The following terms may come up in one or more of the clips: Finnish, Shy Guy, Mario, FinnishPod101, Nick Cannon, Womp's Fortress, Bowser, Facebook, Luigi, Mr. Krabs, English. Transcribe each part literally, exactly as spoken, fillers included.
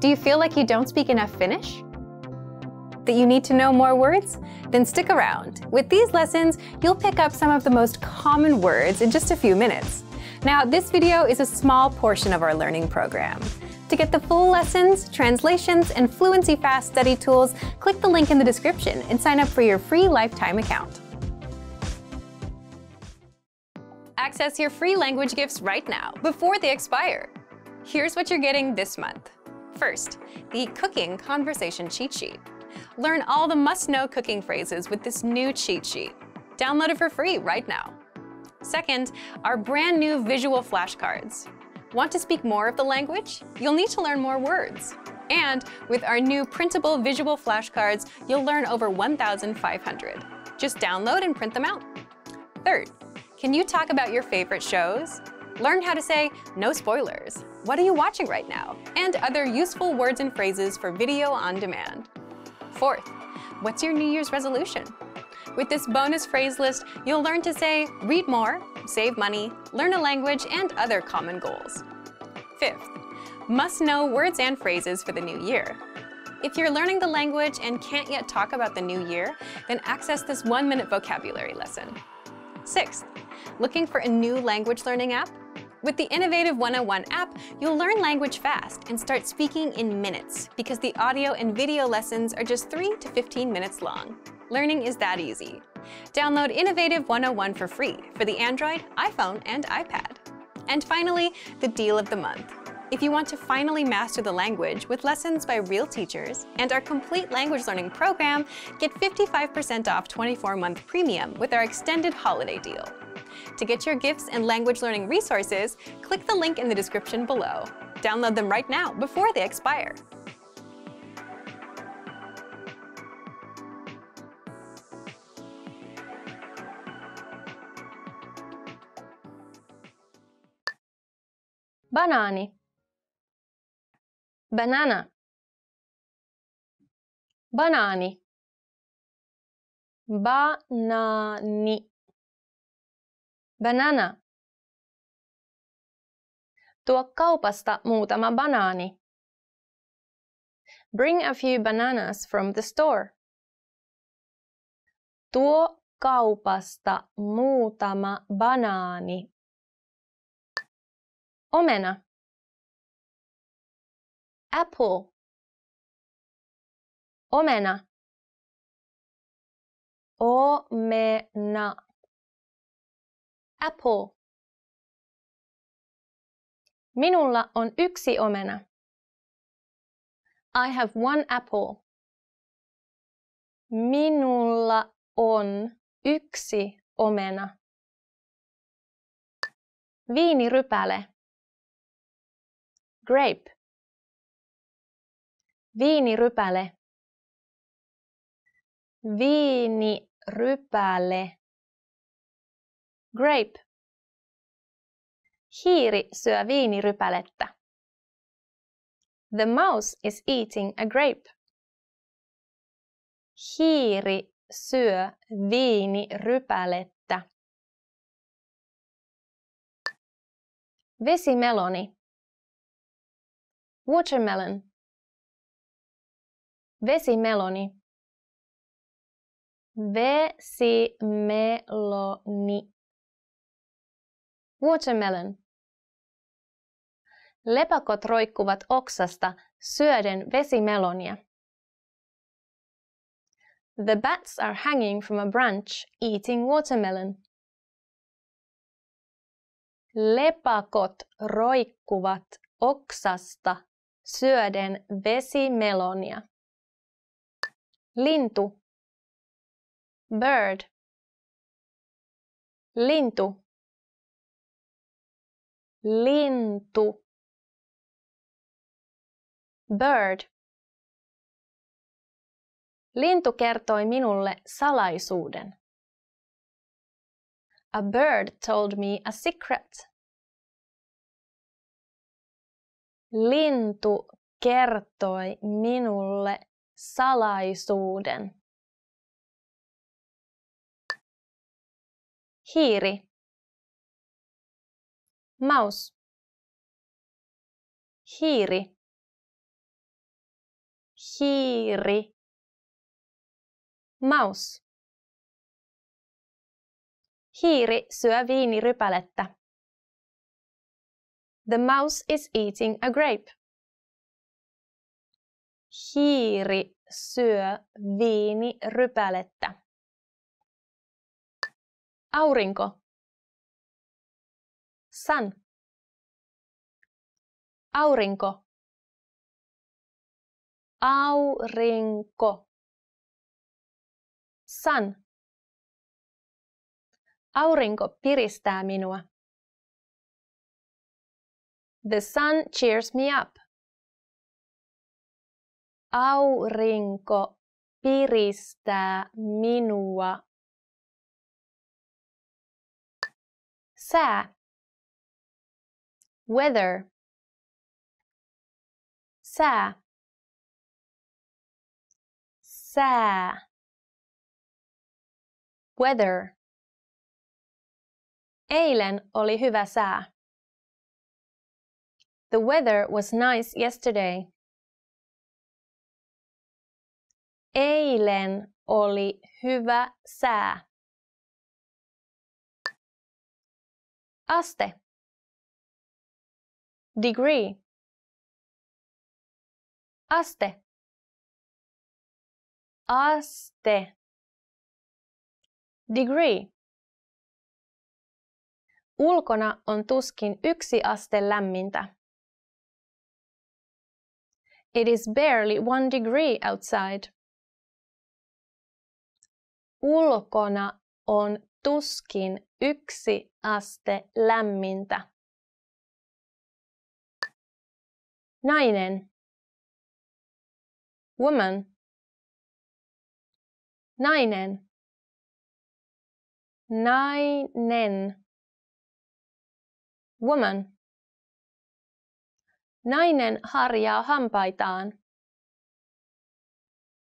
Do you feel like you don't speak enough Finnish? That you need to know more words? Then stick around. With these lessons, you'll pick up some of the most common words in just a few minutes. Now, this video is a small portion of our learning program. To get the full lessons, translations, and Fluency Fast study tools, click the link in the description and sign up for your free lifetime account. Access your free language gifts right now, before they expire. Here's what you're getting this month. First, the Cooking Conversation Cheat Sheet. Learn all the must-know cooking phrases with this new cheat sheet. Download it for free right now. Second, our brand new visual flashcards. Want to speak more of the language? You'll need to learn more words. And with our new printable visual flashcards, you'll learn over one thousand five hundred. Just download and print them out. Third, can you talk about your favorite shows? Learn how to say, no spoilers, what are you watching right now? And other useful words and phrases for video on demand. Fourth, what's your New Year's resolution? With this bonus phrase list, you'll learn to say, read more, save money, learn a language, and other common goals. Fifth, must-know words and phrases for the new year. If you're learning the language and can't yet talk about the new year, then access this one-minute vocabulary lesson. Sixth, looking for a new language learning app? With the Innovative one oh one app, you'll learn language fast and start speaking in minutes because the audio and video lessons are just three to fifteen minutes long. Learning is that easy. Download Innovative one oh one for free for the Android, iPhone, and iPad. And finally, the deal of the month. If you want to finally master the language with lessons by real teachers and our complete language learning program, get fifty-five percent off twenty-four month premium with our extended holiday deal. To get your gifts and language learning resources, click the link in the description below. Download them right now before they expire. Banani. Banana. Banani. Banani. Banana. Tuo kaupasta muutama banaani. Bring a few bananas from the store. Tuo kaupasta muutama banaani. Omena. Apple. Omena. Omena. Apple. Minulla on yksi omena. I have one apple. Minulla on yksi omena. Viinirypäle. Grape. Viinirypäle. Viinirypäle. Grape. Hiiri syö viinirypälettä. The mouse is eating a grape. Hiiri syö viinirypälettä. Vesimeloni. Watermelon. Vesimeloni. Vesimeloni. Watermelon. Lepakot roikkuvat oksasta syöden vesimelonia. The bats are hanging from a branch eating watermelon. Lepakot roikkuvat oksasta syöden vesimelonia. Lintu. Bird. Lintu. Lintu. Bird. Lintu kertoi minulle salaisuuden. A bird told me a secret. Lintu kertoi minulle salaisuuden. Hiiri. Mouse. Hiiri. hiiri, mouse. Hiiri syö viinirypälettä. The mouse is eating a grape. Hiiri syö viinirypälettä. Aurinko. Sun. Aurinko. Aurinko. Sun. Aurinko piristää minua. The sun cheers me up. Aurinko piristää minua. Sää. Weather. Sää. Sää. Weather. Eilen oli hyvä sää. The weather was nice yesterday. Eilen oli hyvä sää. Aste. Degree. Aste. Aste. Degree. Ulkona on tuskin yksi aste lämmintä. It is barely one degree outside. Ulkona on tuskin yksi aste lämmintä. Nainen. Woman. Nainen. Nainen. Woman. Nainen harjaa hampaitaan.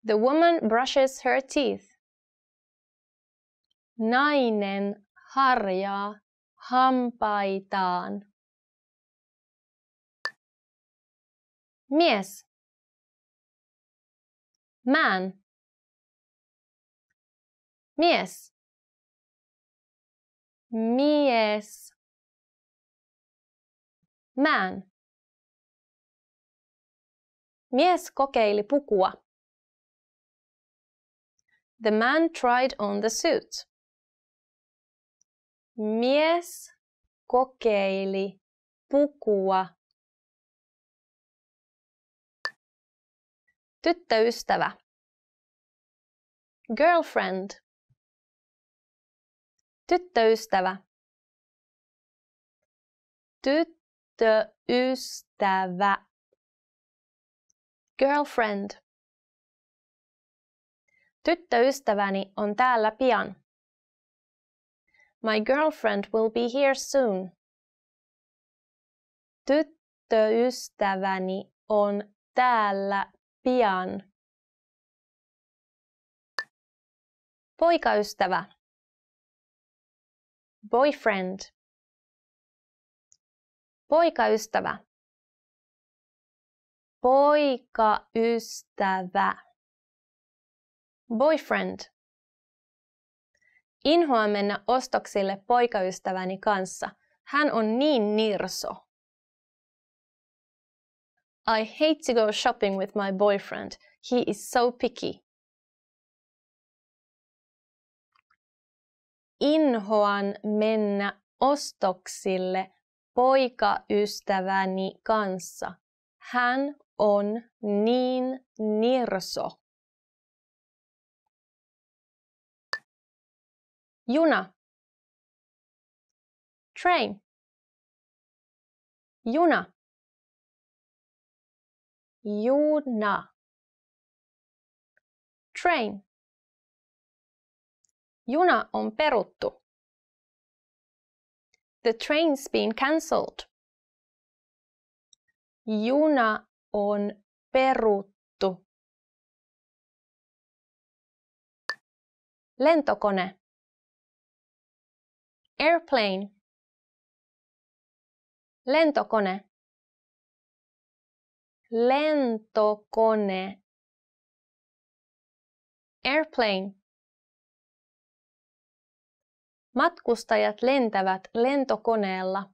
The woman brushes her teeth. Nainen harjaa hampaitaan. Mies. Man. Mies. Mies. Man. Mies kokeili pukua. The man tried on the suit. Mies kokeili pukua. Tyttöystävä. Girlfriend. Tyttöystävä. Tyttöystävä. Girlfriend. Tyttöystäväni on täällä pian. My girlfriend will be here soon. Tyttöystäväni on täällä pian. Poikaystävä. Boyfriend. Poikaystävä. Poikaystävä. Boyfriend. Inhoan mennä ostoksille poikaystäväni kanssa. Hän on niin nirso. I hate to go shopping with my boyfriend. He is so picky. Inhoan mennä ostoksille poikaystäväni kanssa. Hän on niin nirso. Juna. Train. Juna. Juna. Train. Juna on peruttu. The train's been cancelled. Juna on peruttu. Lentokone. Airplane. Lentokone. Lentokone airplane. Matkustajat lentävät lentokoneella.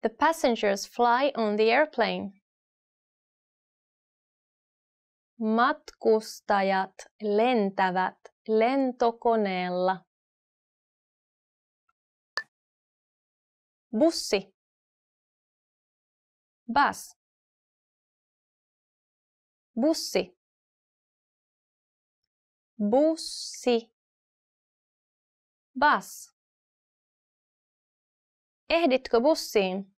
The passengers fly on the airplane. Matkustajat lentävät lentokoneella. Bussi. Bus. Bussi. Bussi. Bus. Ehditkö bussiin?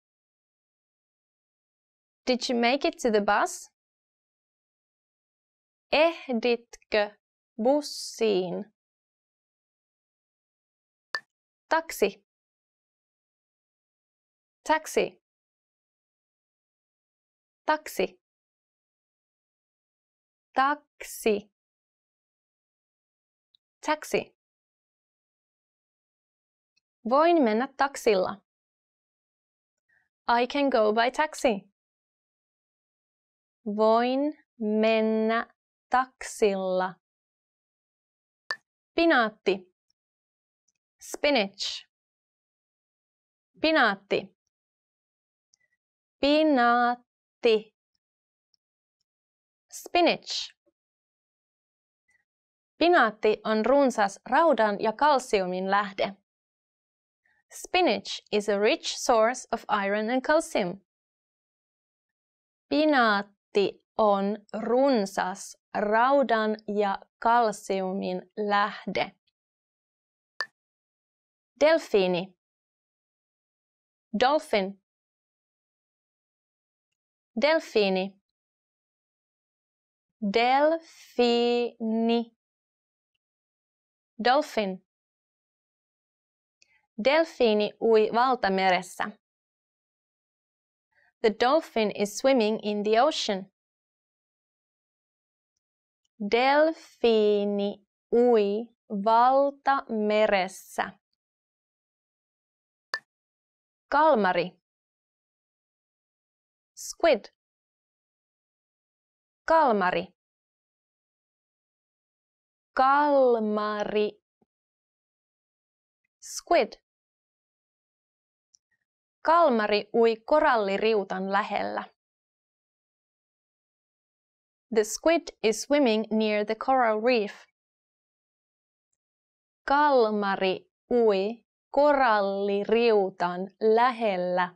Did you make it to the bus? Ehditkö bussiin? Taksi. Taxi. Taksi. Taksi. Taxi. Voin mennä taksilla. I can go by taxi. Voin mennä taksilla. Pinaatti. Spinach. Pinaatti. Pinaatti. Spinach. Pinaatti on runsas raudan ja kalsiumin lähde. Spinach is a rich source of iron and calcium. Pinaatti on runsas raudan ja kalsiumin lähde. Delfiini. Dolphin. Delfiini. Delfiini. Dolphin. Delfiini ui valtameressä. The dolphin is swimming in the ocean. Delfiini ui valtameressä. Kalmari. Squid. Kalmari. Kalmari. Squid. Kalmari ui koralliriutan lähellä. The squid is swimming near the coral reef. Kalmari ui koralliriutan lähellä.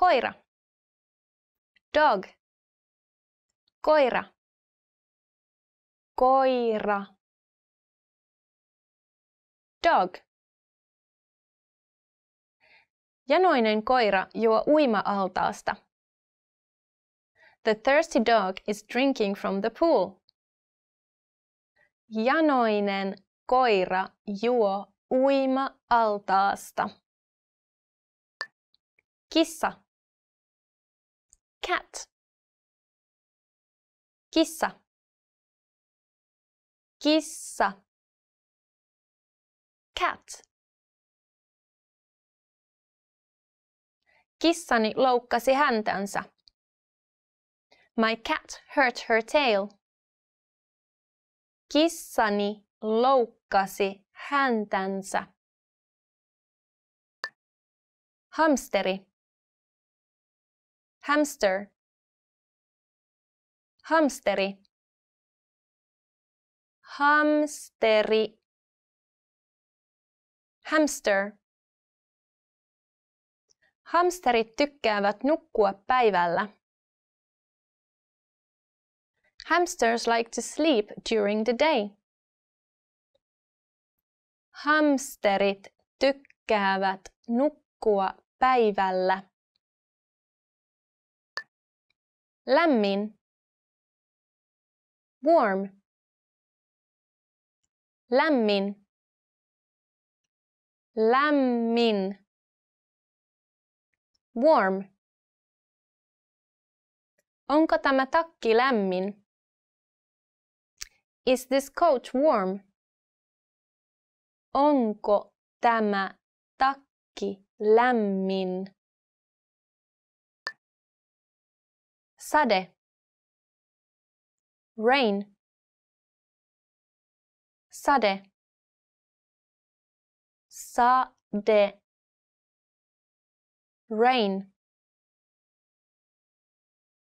Koira. Dog. Koira. Koira. Dog. Janoinen koira juo uima-altaasta. The thirsty dog is drinking from the pool. Janoinen koira juo uima-altaasta. Kissa. Cat. Kissa. Kissa. Cat. Kissani loukkasi häntänsä. My cat hurt her tail. Kissani loukkasi häntänsä. Hamsteri. Hamster. Hamsteri. Hamsteri. Hamster. Hamsterit tykkäävät nukkua päivällä. Hamsters like to sleep during the day. Hamsterit tykkäävät nukkua päivällä. Lämmin. Warm. Lämmin. Lämmin. Warm. Onko tämä takki lämmin? Is this coat warm? Onko tämä takki lämmin? Sade. rain, sade, sade, rain.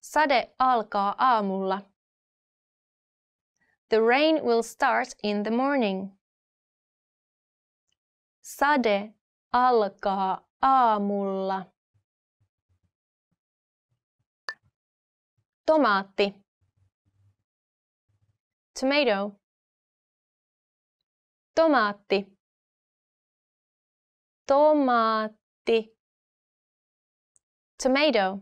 Sade alkaa aamulla. The rain will start in the morning. Sade alkaa aamulla. Tomaatti. Tomato. Tomaatti. Tomaatti. Tomato.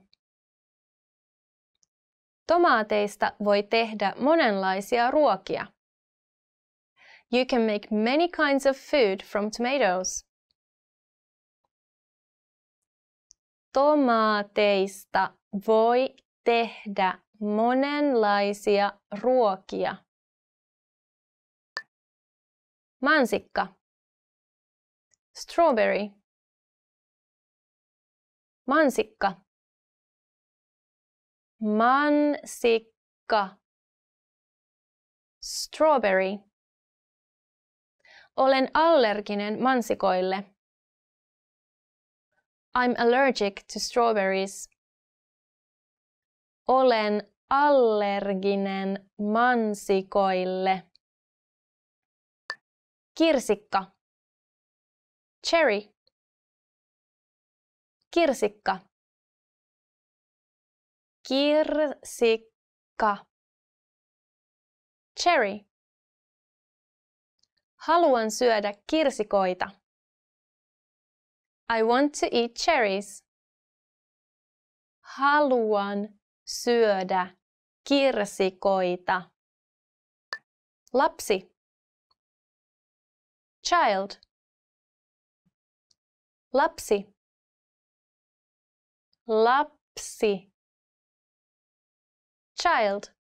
Tomaateista voi tehdä monenlaisia ruokia. You can make many kinds of food from tomatoes. Tomaateista voi tehdä monenlaisia ruokia. Mansikka. Strawberry. Mansikka. Mansikka. Strawberry. Olen allerginen mansikoille. I'm allergic to strawberries. Olen allerginen mansikoille. Kirsikka. Cherry. Kirsikka. Kirsikka. Cherry. Haluan syödä kirsikoita. I want to eat cherries. Haluan syödä kirsikoita. Lapsi. Child. Lapsi. Lapsi. Child.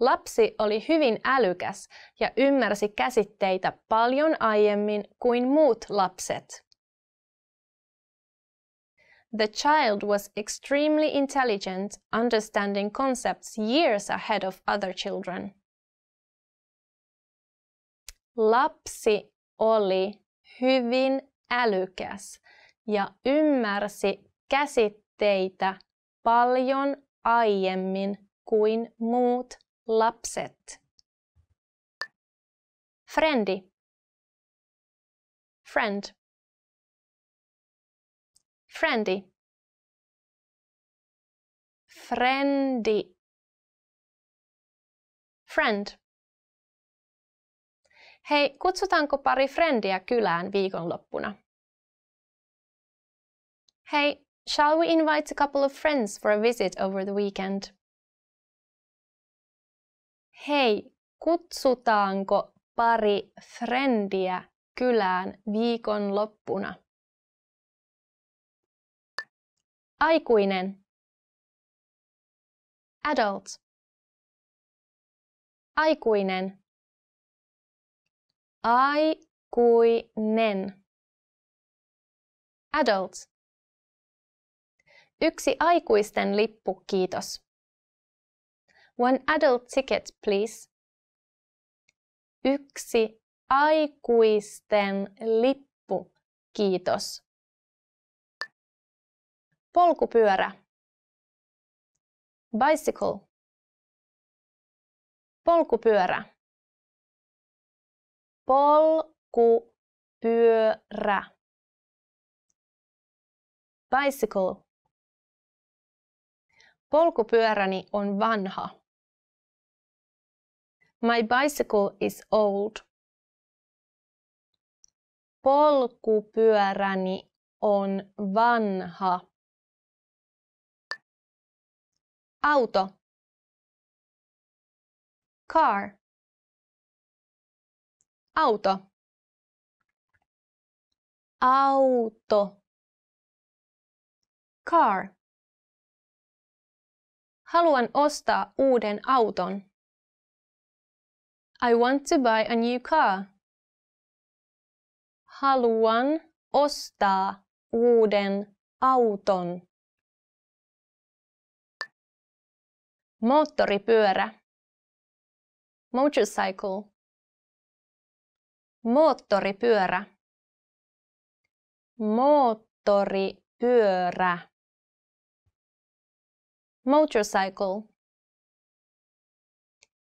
Lapsi oli hyvin älykäs ja ymmärsi käsitteitä paljon aiemmin kuin muut lapset. The child was extremely intelligent, understanding concepts years ahead of other children. Lapsi oli hyvin älykäs ja ymmärsi käsitteitä paljon aiemmin kuin muut lapset. Friendi. Friend. Friendi. Friendi. Friend. Hei, kutsutaanko pari friendiä kylään viikonloppuna? Hei, shall we invite a couple of friends for a visit over the weekend? Hei, kutsutaanko pari friendiä kylään viikonloppuna? Aikuinen. Adult. Aikuinen. Aikuinen. Adult. Yksi aikuisten lippu, kiitos. One adult ticket, please. Yksi aikuisten lippu, kiitos. Polkupyörä. Bicycle. Polkupyörä. Polkupyörä. Bicycle. Polkupyöräni on vanha. My bicycle is old. Polkupyöräni on vanha. Auto. Car. Auto. Auto. Car. Haluan ostaa uuden auton. I want to buy a new car. Haluan ostaa uuden auton. Moottoripyörä. Motorcycle. Moottoripyörä. Moottoripyörä. Motorcycle.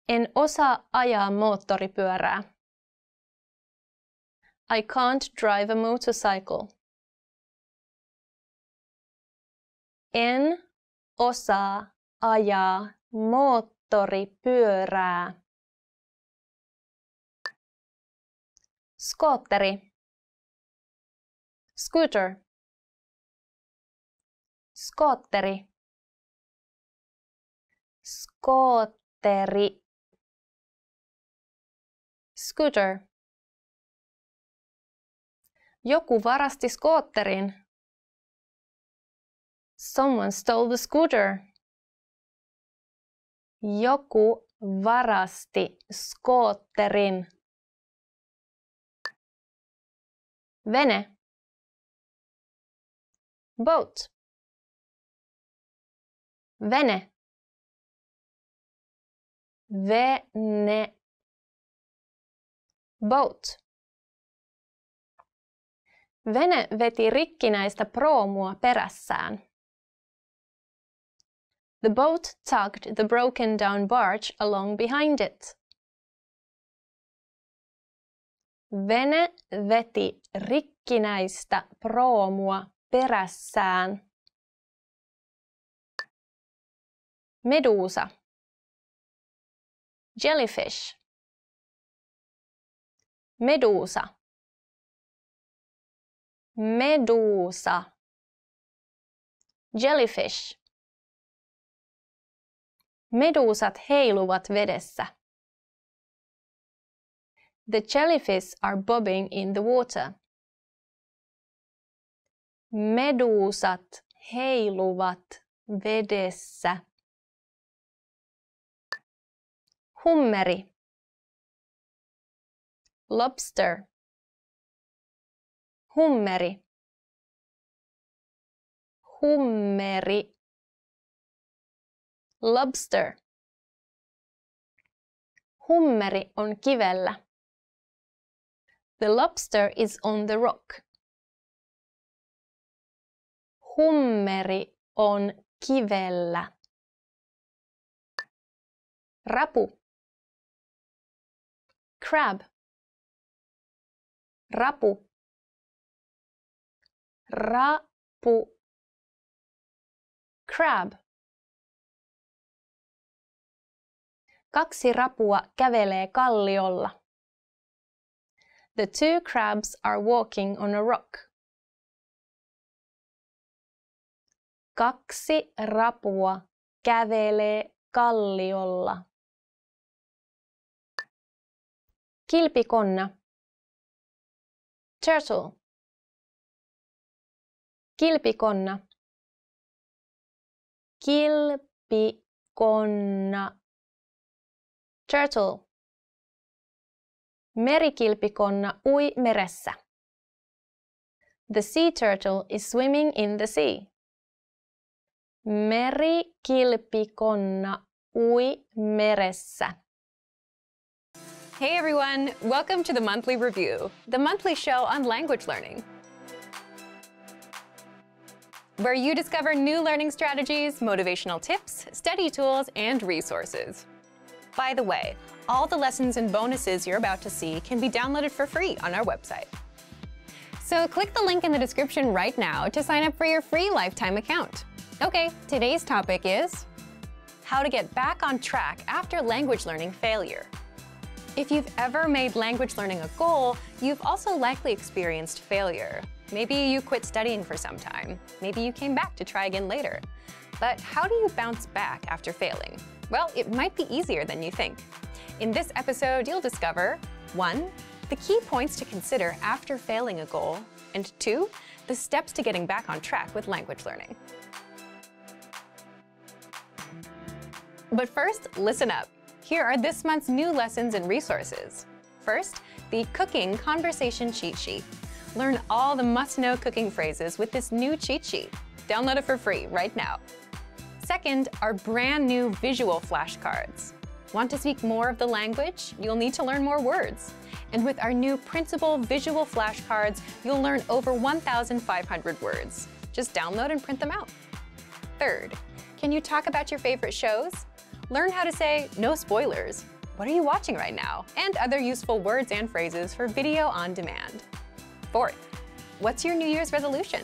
En osaa ajaa moottoripyörää. I can't drive a motorcycle. En osaa ajaa moottoripyörää. Skootteri. Scooter. Skootteri. Skootteri. Scooter. Joku varasti skootterin. Someone stole the scooter. Joku varasti skootterin. Vene. Boat. Vene. Vene. Boat. Vene veti rikkinäistä proomua perässään. The boat tugged the broken down barge along behind it. Vene veti rikkinäistä proomua perässään. Meduusa. Jellyfish. Meduusa. Meduusa. Jellyfish. Meduusat heiluvat vedessä. The jellyfish are bobbing in the water. Meduusat heiluvat vedessä. Hummeri. Lobster. Hummeri. Hummeri. Lobster. Hummeri on kivellä. The lobster is on the rock. Hummeri on kivellä. Rapu. Crab. Rapu. Rapu. Crab. Kaksi rapua kävelee kalliolla. The two crabs are walking on a rock. Kaksi rapua kävelee kalliolla. Kilpikonna. Turtle. Kilpikonna. Kilpikonna. Turtle. Merikilpikonna ui meressä. The sea turtle is swimming in the sea. Merikilpikonna ui meressä. Hey everyone, welcome to the Monthly Review, the monthly show on language learning, where you discover new learning strategies, motivational tips, study tools, and resources. By the way, all the lessons and bonuses you're about to see can be downloaded for free on our website. So click the link in the description right now to sign up for your free lifetime account. Okay, today's topic is how to get back on track after language learning failure. If you've ever made language learning a goal, you've also likely experienced failure. Maybe you quit studying for some time. Maybe you came back to try again later. But how do you bounce back after failing? Well, it might be easier than you think. In this episode, you'll discover one, the key points to consider after failing a goal, and two, the steps to getting back on track with language learning. But first, listen up. Here are this month's new lessons and resources. First, the Cooking Conversation Cheat Sheet. Learn all the must-know cooking phrases with this new cheat sheet. Download it for free right now. Second, our brand new visual flashcards. Want to speak more of the language? You'll need to learn more words. And with our new printable visual flashcards, you'll learn over one thousand five hundred words. Just download and print them out. Third, can you talk about your favorite shows? Learn how to say, no spoilers, what are you watching right now? And other useful words and phrases for video on demand. Fourth, what's your New Year's resolution?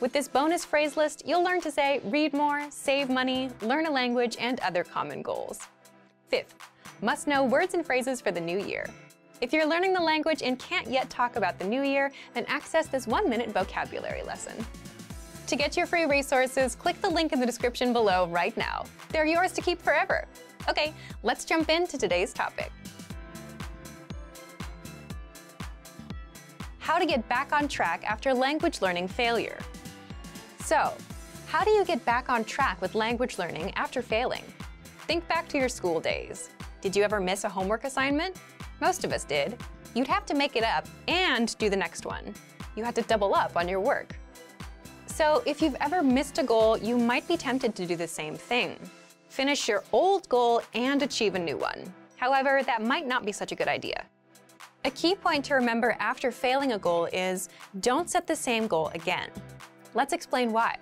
With this bonus phrase list, you'll learn to say, read more, save money, learn a language, and other common goals. Fifth, must know words and phrases for the new year. If you're learning the language and can't yet talk about the new year, then access this one-minute vocabulary lesson. To get your free resources, click the link in the description below right now. They're yours to keep forever. Okay, let's jump into today's topic. How to get back on track after language learning failure. So, how do you get back on track with language learning after failing? Think back to your school days. Did you ever miss a homework assignment? Most of us did. You'd have to make it up and do the next one. You had to double up on your work. So if you've ever missed a goal, you might be tempted to do the same thing. Finish your old goal and achieve a new one. However, that might not be such a good idea. A key point to remember after failing a goal is don't set the same goal again. Let's explain why.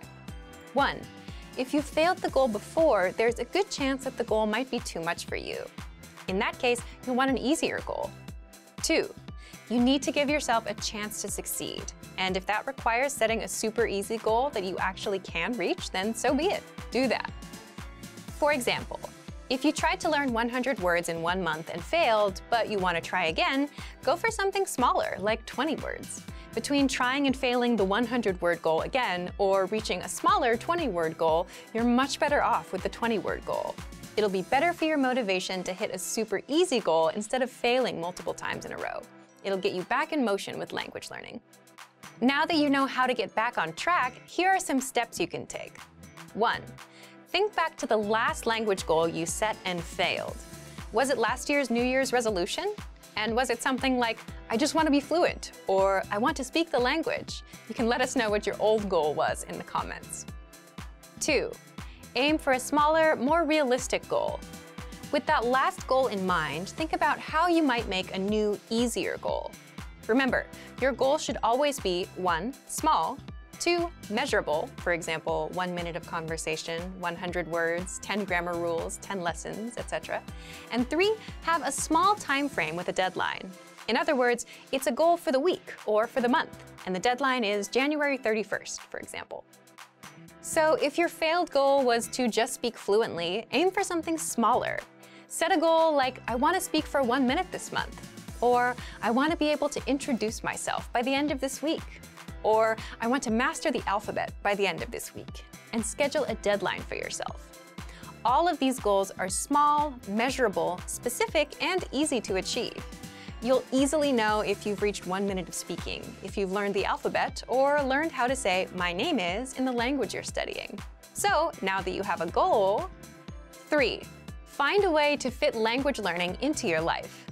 One, if you failed the goal before, there's a good chance that the goal might be too much for you. In that case, you want an easier goal. Two, you need to give yourself a chance to succeed. And if that requires setting a super easy goal that you actually can reach, then so be it. Do that. For example, if you tried to learn one hundred words in one month and failed, but you want to try again, go for something smaller, like twenty words. Between trying and failing the one hundred word goal again, or reaching a smaller twenty word goal, you're much better off with the twenty word goal. It'll be better for your motivation to hit a super easy goal instead of failing multiple times in a row. It'll get you back in motion with language learning. Now that you know how to get back on track, here are some steps you can take. One, think back to the last language goal you set and failed. Was it last year's New Year's resolution? And was it something like, I just want to be fluent, or I want to speak the language? You can let us know what your old goal was in the comments. Two, aim for a smaller, more realistic goal. With that last goal in mind, think about how you might make a new, easier goal. Remember, your goal should always be one, small, two, measurable, for example, one minute of conversation, one hundred words, ten grammar rules, ten lessons, et cetera. And three, have a small time frame with a deadline. In other words, it's a goal for the week or for the month, and the deadline is January thirty-first, for example. So if your failed goal was to just speak fluently, aim for something smaller. Set a goal like, I want to speak for one minute this month, or I want to be able to introduce myself by the end of this week, or I want to master the alphabet by the end of this week, and schedule a deadline for yourself. All of these goals are small, measurable, specific, and easy to achieve. You'll easily know if you've reached one minute of speaking, if you've learned the alphabet, or learned how to say, my name is, in the language you're studying. So now that you have a goal, three, find a way to fit language learning into your life.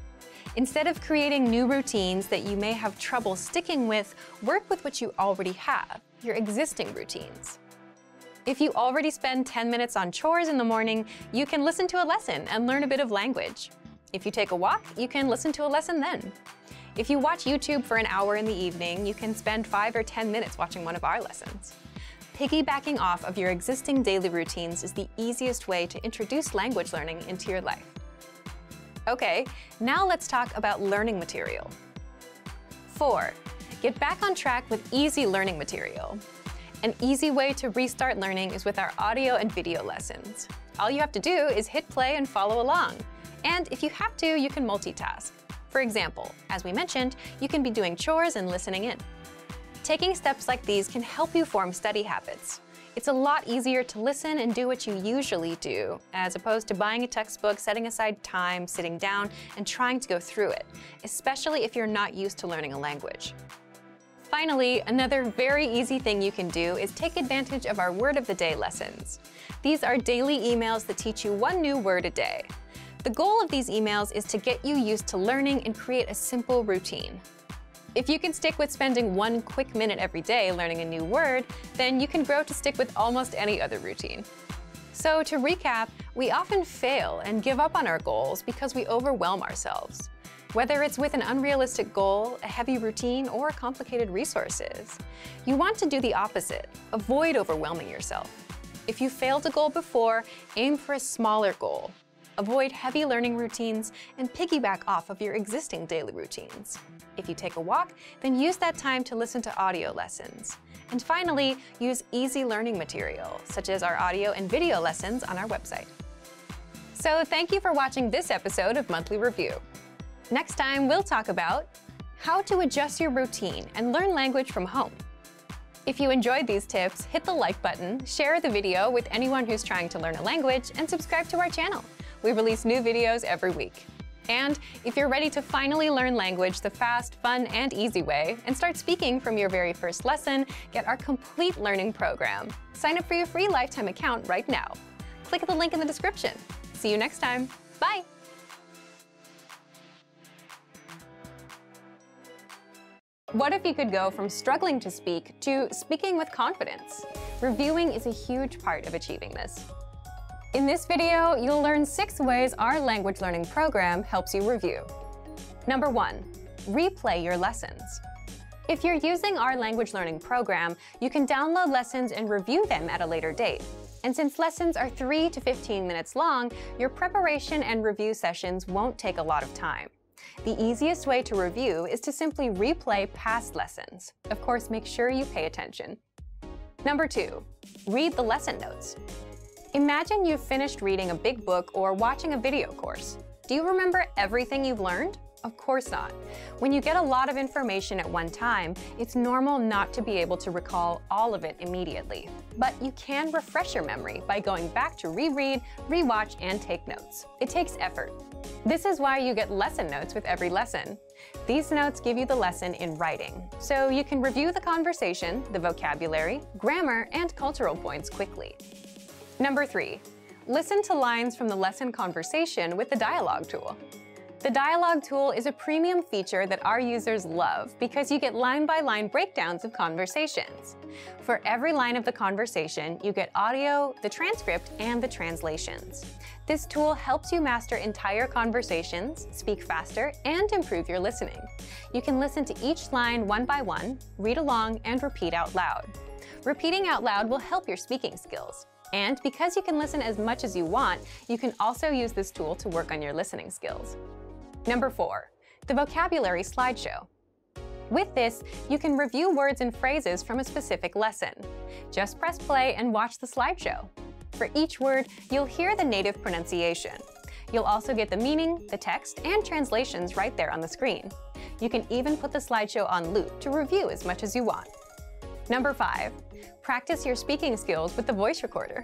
Instead of creating new routines that you may have trouble sticking with, work with what you already have, your existing routines. If you already spend ten minutes on chores in the morning, you can listen to a lesson and learn a bit of language. If you take a walk, you can listen to a lesson then. If you watch YouTube for an hour in the evening, you can spend five or ten minutes watching one of our lessons. Piggybacking off of your existing daily routines is the easiest way to introduce language learning into your life. Okay, now let's talk about learning material. Four, get back on track with easy learning material. An easy way to restart learning is with our audio and video lessons. All you have to do is hit play and follow along. And if you have to, you can multitask. For example, as we mentioned, you can be doing chores and listening in. Taking steps like these can help you form study habits. It's a lot easier to listen and do what you usually do, as opposed to buying a textbook, setting aside time, sitting down, and trying to go through it, especially if you're not used to learning a language. Finally, another very easy thing you can do is take advantage of our Word of the Day lessons. These are daily emails that teach you one new word a day. The goal of these emails is to get you used to learning and create a simple routine. If you can stick with spending one quick minute every day learning a new word, then you can grow to stick with almost any other routine. So to recap, we often fail and give up on our goals because we overwhelm ourselves. Whether it's with an unrealistic goal, a heavy routine, or complicated resources, you want to do the opposite. Avoid overwhelming yourself. If you failed a goal before, aim for a smaller goal. Avoid heavy learning routines and piggyback off of your existing daily routines. If you take a walk, then use that time to listen to audio lessons. And finally, use easy learning material, such as our audio and video lessons on our website. So thank you for watching this episode of Monthly Review. Next time, we'll talk about how to adjust your routine and learn language from home. If you enjoyed these tips, hit the like button, share the video with anyone who's trying to learn a language, and subscribe to our channel. We release new videos every week. And if you're ready to finally learn language the fast, fun, and easy way, and start speaking from your very first lesson, get our complete learning program. Sign up for your free lifetime account right now. Click the link in the description. See you next time. Bye. What if you could go from struggling to speak to speaking with confidence? Reviewing is a huge part of achieving this. In this video, you'll learn six ways our language learning program helps you review. Number one, replay your lessons. If you're using our language learning program, you can download lessons and review them at a later date. And since lessons are three to fifteen minutes long, your preparation and review sessions won't take a lot of time. The easiest way to review is to simply replay past lessons. Of course, make sure you pay attention. Number two, read the lesson notes. Imagine you've finished reading a big book or watching a video course. Do you remember everything you've learned? Of course not. When you get a lot of information at one time, it's normal not to be able to recall all of it immediately. But you can refresh your memory by going back to reread, rewatch, and take notes. It takes effort. This is why you get lesson notes with every lesson. These notes give you the lesson in writing, so you can review the conversation, the vocabulary, grammar, and cultural points quickly. Number three, listen to lines from the lesson conversation with the dialogue tool. The dialogue tool is a premium feature that our users love because you get line-by-line breakdowns of conversations. For every line of the conversation, you get audio, the transcript, and the translations. This tool helps you master entire conversations, speak faster, and improve your listening. You can listen to each line one by one, read along, and repeat out loud. Repeating out loud will help your speaking skills. And because you can listen as much as you want, you can also use this tool to work on your listening skills. Number four, the vocabulary slideshow. With this, you can review words and phrases from a specific lesson. Just press play and watch the slideshow. For each word, you'll hear the native pronunciation. You'll also get the meaning, the text, and translations right there on the screen. You can even put the slideshow on loop to review as much as you want. Number five, practice your speaking skills with the voice recorder.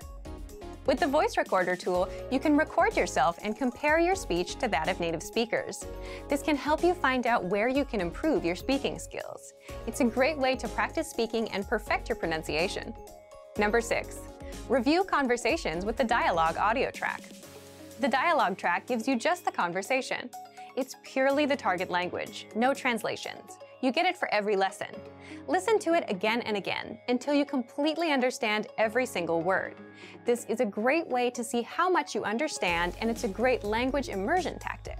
With the voice recorder tool, you can record yourself and compare your speech to that of native speakers. This can help you find out where you can improve your speaking skills. It's a great way to practice speaking and perfect your pronunciation. Number six, review conversations with the dialogue audio track. The dialogue track gives you just the conversation. It's purely the target language, no translations. You get it for every lesson. Listen to it again and again until you completely understand every single word. This is a great way to see how much you understand, and it's a great language immersion tactic.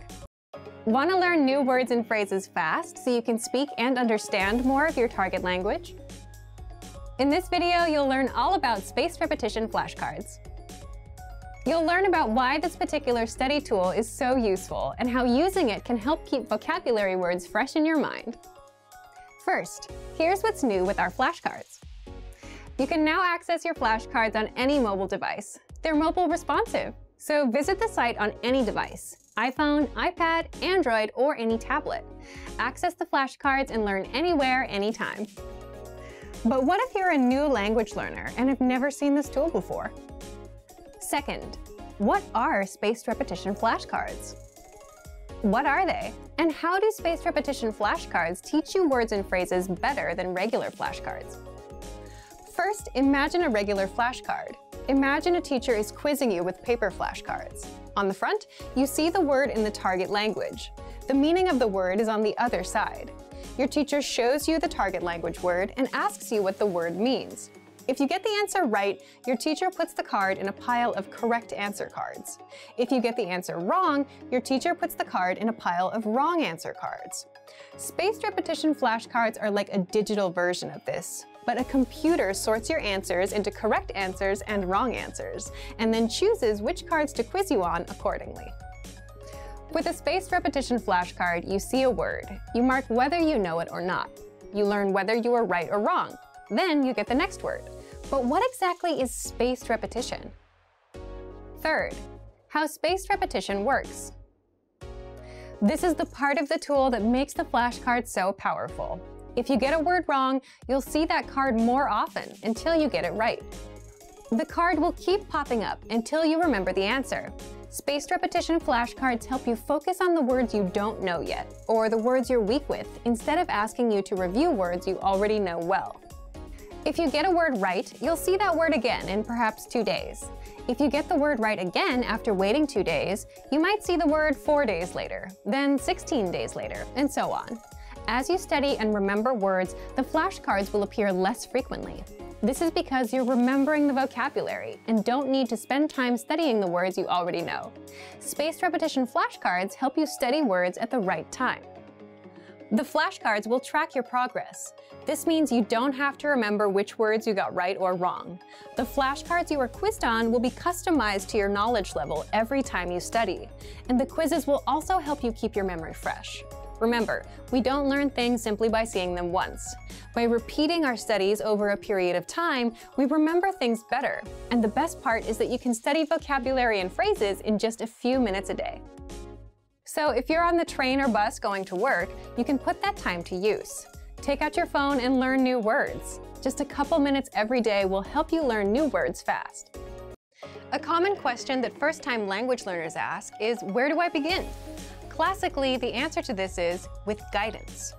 Want to learn new words and phrases fast so you can speak and understand more of your target language? In this video, you'll learn all about spaced repetition flashcards. You'll learn about why this particular study tool is so useful and how using it can help keep vocabulary words fresh in your mind. First, here's what's new with our flashcards. You can now access your flashcards on any mobile device. They're mobile responsive, so visit the site on any device, iPhone, iPad, Android, or any tablet. Access the flashcards and learn anywhere, anytime. But what if you're a new language learner and have never seen this tool before? Second, what are spaced repetition flashcards? What are they? And how do spaced repetition flashcards teach you words and phrases better than regular flashcards? First, imagine a regular flashcard. Imagine a teacher is quizzing you with paper flashcards. On the front, you see the word in the target language. The meaning of the word is on the other side. Your teacher shows you the target language word and asks you what the word means. If you get the answer right, your teacher puts the card in a pile of correct answer cards. If you get the answer wrong, your teacher puts the card in a pile of wrong answer cards. Spaced repetition flashcards are like a digital version of this, but a computer sorts your answers into correct answers and wrong answers, and then chooses which cards to quiz you on accordingly. With a spaced repetition flashcard, you see a word. You mark whether you know it or not. You learn whether you are right or wrong. Then you get the next word. But what exactly is spaced repetition? Third, how spaced repetition works. This is the part of the tool that makes the flashcard so powerful. If you get a word wrong, you'll see that card more often until you get it right. The card will keep popping up until you remember the answer. Spaced repetition flashcards help you focus on the words you don't know yet, or the words you're weak with, instead of asking you to review words you already know well. If you get a word right, you'll see that word again in perhaps two days. If you get the word right again after waiting two days, you might see the word four days later, then sixteen days later, and so on. As you study and remember words, the flashcards will appear less frequently. This is because you're remembering the vocabulary and don't need to spend time studying the words you already know. Spaced repetition flashcards help you study words at the right time. The flashcards will track your progress. This means you don't have to remember which words you got right or wrong. The flashcards you are quizzed on will be customized to your knowledge level every time you study, and the quizzes will also help you keep your memory fresh. Remember, we don't learn things simply by seeing them once. By repeating our studies over a period of time, we remember things better, and the best part is that you can study vocabulary and phrases in just a few minutes a day. So if you're on the train or bus going to work, you can put that time to use. Take out your phone and learn new words. Just a couple minutes every day will help you learn new words fast. A common question that first-time language learners ask is, where do I begin? Classically, the answer to this is, with guidance.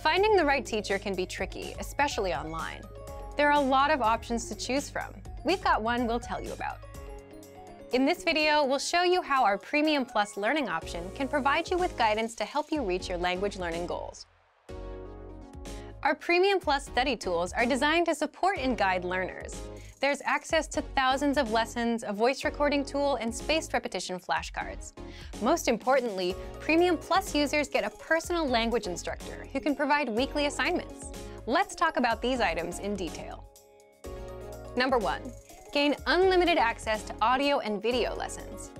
Finding the right teacher can be tricky, especially online. There are a lot of options to choose from. We've got one we'll tell you about. In this video, we'll show you how our Premium Plus learning option can provide you with guidance to help you reach your language learning goals. Our Premium Plus study tools are designed to support and guide learners. There's access to thousands of lessons, a voice recording tool, and spaced repetition flashcards. Most importantly, Premium Plus users get a personal language instructor who can provide weekly assignments. Let's talk about these items in detail. Number one. Gain unlimited access to audio and video lessons.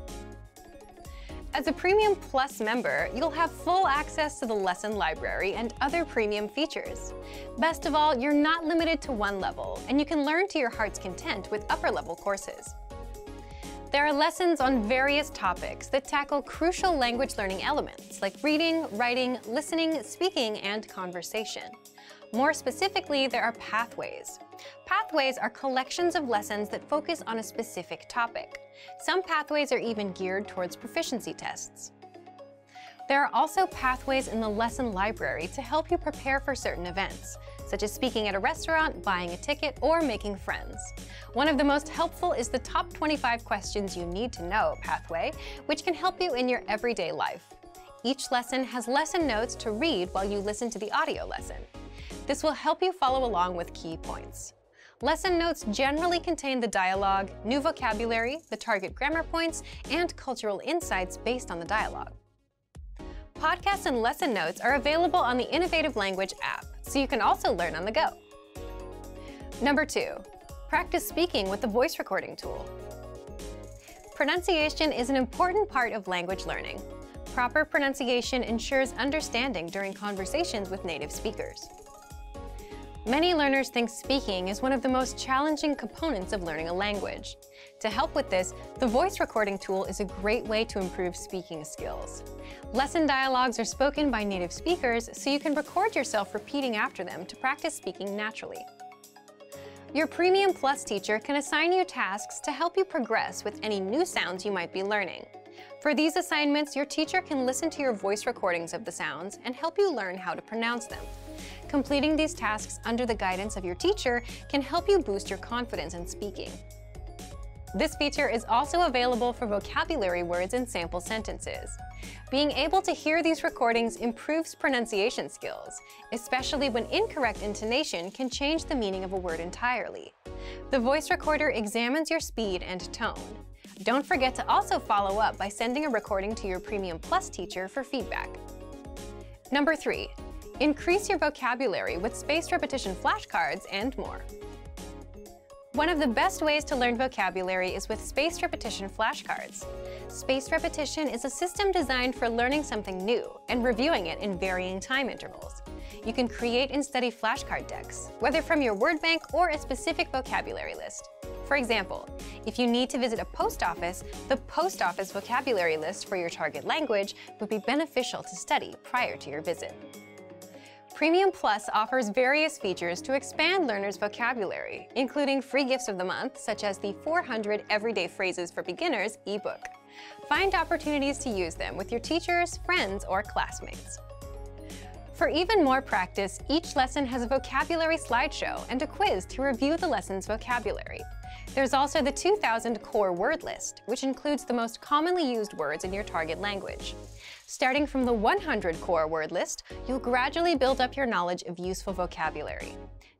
As a Premium Plus member, you'll have full access to the lesson library and other premium features. Best of all, you're not limited to one level, and you can learn to your heart's content with upper-level courses. There are lessons on various topics that tackle crucial language learning elements like reading, writing, listening, speaking, and conversation. More specifically, there are pathways. Pathways are collections of lessons that focus on a specific topic. Some pathways are even geared towards proficiency tests. There are also pathways in the lesson library to help you prepare for certain events, such as speaking at a restaurant, buying a ticket, or making friends. One of the most helpful is the Top twenty-five Questions You Need to Know pathway, which can help you in your everyday life. Each lesson has lesson notes to read while you listen to the audio lesson. This will help you follow along with key points. Lesson notes generally contain the dialogue, new vocabulary, the target grammar points, and cultural insights based on the dialogue. Podcasts and lesson notes are available on the Innovative Language app, so you can also learn on the go. Number two, practice speaking with the voice recording tool. Pronunciation is an important part of language learning. Proper pronunciation ensures understanding during conversations with native speakers. Many learners think speaking is one of the most challenging components of learning a language. To help with this, the voice recording tool is a great way to improve speaking skills. Lesson dialogues are spoken by native speakers, so you can record yourself repeating after them to practice speaking naturally. Your Premium Plus teacher can assign you tasks to help you progress with any new sounds you might be learning. For these assignments, your teacher can listen to your voice recordings of the sounds and help you learn how to pronounce them. Completing these tasks under the guidance of your teacher can help you boost your confidence in speaking. This feature is also available for vocabulary words and sample sentences. Being able to hear these recordings improves pronunciation skills, especially when incorrect intonation can change the meaning of a word entirely. The voice recorder examines your speed and tone. Don't forget to also follow up by sending a recording to your Premium Plus teacher for feedback. Number three, increase your vocabulary with spaced repetition flashcards and more. One of the best ways to learn vocabulary is with spaced repetition flashcards. Spaced repetition is a system designed for learning something new and reviewing it in varying time intervals. You can create and study flashcard decks, whether from your word bank or a specific vocabulary list. For example, if you need to visit a post office, the post office vocabulary list for your target language would be beneficial to study prior to your visit. Premium Plus offers various features to expand learners' vocabulary, including free gifts of the month, such as the four hundred Everyday Phrases for Beginners ebook. Find opportunities to use them with your teachers, friends, or classmates. For even more practice, each lesson has a vocabulary slideshow and a quiz to review the lesson's vocabulary. There's also the two thousand Core Word List, which includes the most commonly used words in your target language. Starting from the one hundred Core Word List, you'll gradually build up your knowledge of useful vocabulary.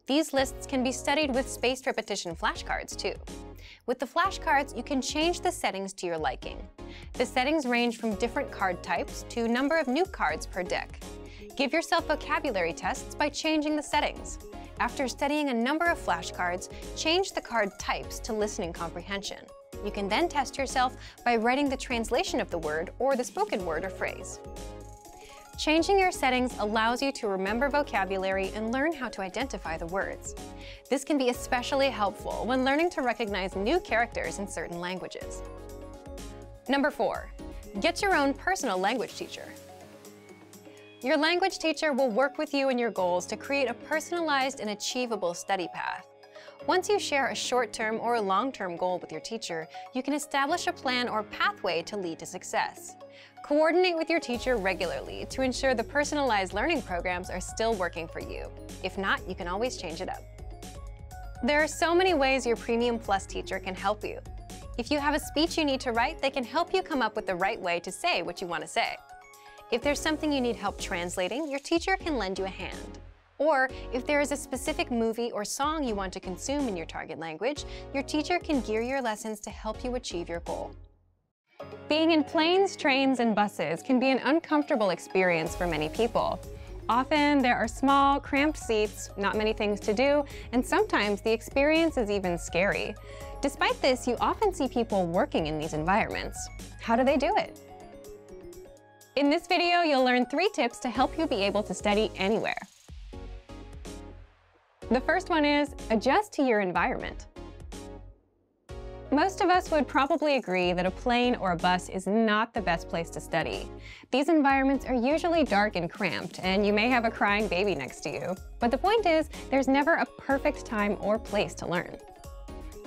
These lists can be studied with spaced repetition flashcards, too. With the flashcards, you can change the settings to your liking. The settings range from different card types to number of new cards per deck. Give yourself vocabulary tests by changing the settings. After studying a number of flashcards, change the card types to listening comprehension. You can then test yourself by writing the translation of the word or the spoken word or phrase. Changing your settings allows you to remember vocabulary and learn how to identify the words. This can be especially helpful when learning to recognize new characters in certain languages. Number four, get your own personal language teacher. Your language teacher will work with you in your goals to create a personalized and achievable study path. Once you share a short-term or a long-term goal with your teacher, you can establish a plan or pathway to lead to success. Coordinate with your teacher regularly to ensure the personalized learning programs are still working for you. If not, you can always change it up. There are so many ways your Premium Plus teacher can help you. If you have a speech you need to write, they can help you come up with the right way to say what you want to say. If there's something you need help translating, your teacher can lend you a hand. Or if there is a specific movie or song you want to consume in your target language, your teacher can gear your lessons to help you achieve your goal. Being in planes, trains, and buses can be an uncomfortable experience for many people. Often there are small, cramped seats, not many things to do, and sometimes the experience is even scary. Despite this, you often see people working in these environments. How do they do it? In this video, you'll learn three tips to help you be able to study anywhere. The first one is, adjust to your environment. Most of us would probably agree that a plane or a bus is not the best place to study. These environments are usually dark and cramped, and you may have a crying baby next to you. But the point is, there's never a perfect time or place to learn.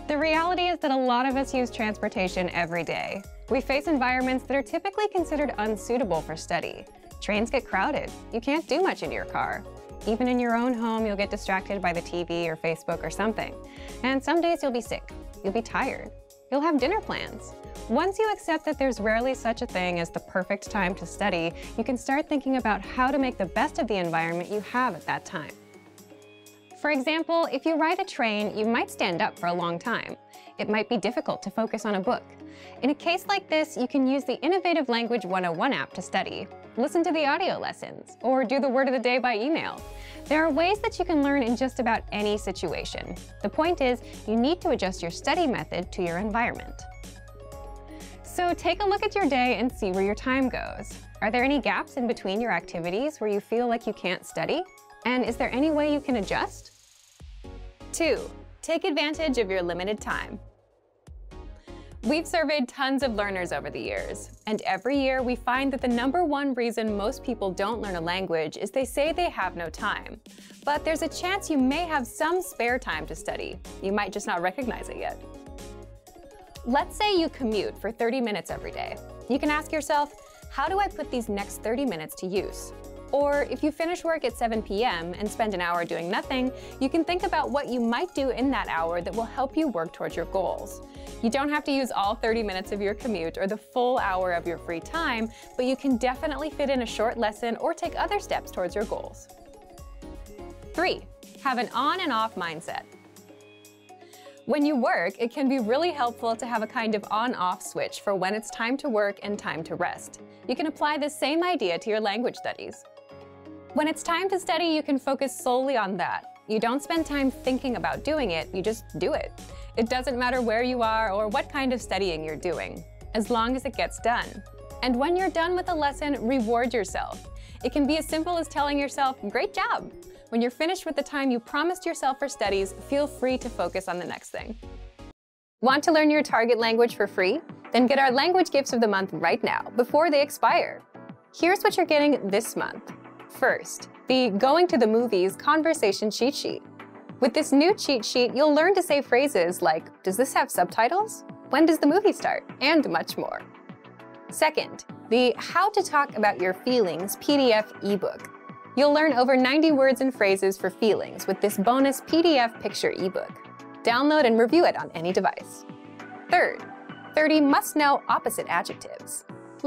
The reality is that a lot of us use transportation every day. We face environments that are typically considered unsuitable for study. Trains get crowded. You can't do much in your car. Even in your own home, you'll get distracted by the T V or Facebook or something. And some days you'll be sick. You'll be tired. You'll have dinner plans. Once you accept that there's rarely such a thing as the perfect time to study, you can start thinking about how to make the best of the environment you have at that time. For example, if you ride a train, you might stand up for a long time. It might be difficult to focus on a book. In a case like this, you can use the Innovative Language one oh one app to study, listen to the audio lessons, or do the word of the day by email. There are ways that you can learn in just about any situation. The point is, you need to adjust your study method to your environment. So take a look at your day and see where your time goes. Are there any gaps in between your activities where you feel like you can't study? And is there any way you can adjust? Two, take advantage of your limited time. We've surveyed tons of learners over the years, and every year we find that the number one reason most people don't learn a language is they say they have no time. But there's a chance you may have some spare time to study. You might just not recognize it yet. Let's say you commute for thirty minutes every day. You can ask yourself, how do I put these next thirty minutes to use? Or if you finish work at seven p m and spend an hour doing nothing, you can think about what you might do in that hour that will help you work towards your goals. You don't have to use all thirty minutes of your commute or the full hour of your free time, but you can definitely fit in a short lesson or take other steps towards your goals. Three, have an on and off mindset. When you work, it can be really helpful to have a kind of on-off switch for when it's time to work and time to rest. You can apply the same idea to your language studies. When it's time to study, you can focus solely on that. You don't spend time thinking about doing it, you just do it. It doesn't matter where you are or what kind of studying you're doing, as long as it gets done. And when you're done with a lesson, reward yourself. It can be as simple as telling yourself, "Great job!" When you're finished with the time you promised yourself for studies, feel free to focus on the next thing. Want to learn your target language for free? Then get our language gifts of the month right now, before they expire. Here's what you're getting this month. First, the Going to the Movies Conversation Cheat Sheet. With this new cheat sheet, you'll learn to say phrases like, "Does this have subtitles?" "When does the movie start?" and much more. Second, the How to Talk About Your Feelings P D F eBook. You'll learn over ninety words and phrases for feelings with this bonus P D F picture ebook. Download and review it on any device. Third, thirty must-know opposite adjectives.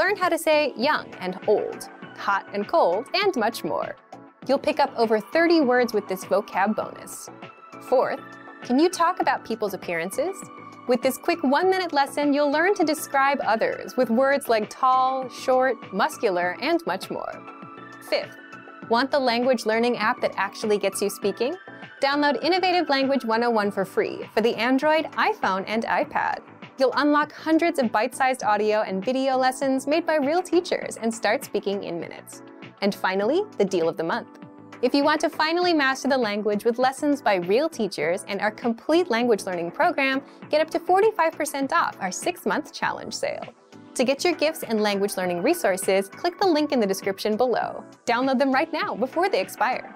Learn how to say young and old, hot and cold, and much more. You'll pick up over thirty words with this vocab bonus. Fourth, can you talk about people's appearances? With this quick one-minute lesson, you'll learn to describe others with words like tall, short, muscular, and much more. Fifth, want the language learning app that actually gets you speaking? Download Innovative Language one oh one for free for the Android, iPhone, and iPad. You'll unlock hundreds of bite-sized audio and video lessons made by real teachers and start speaking in minutes. And finally, the deal of the month. If you want to finally master the language with lessons by real teachers and our complete language learning program, get up to forty-five percent off our six-month challenge sale. To get your gifts and language learning resources, click the link in the description below. Download them right now before they expire.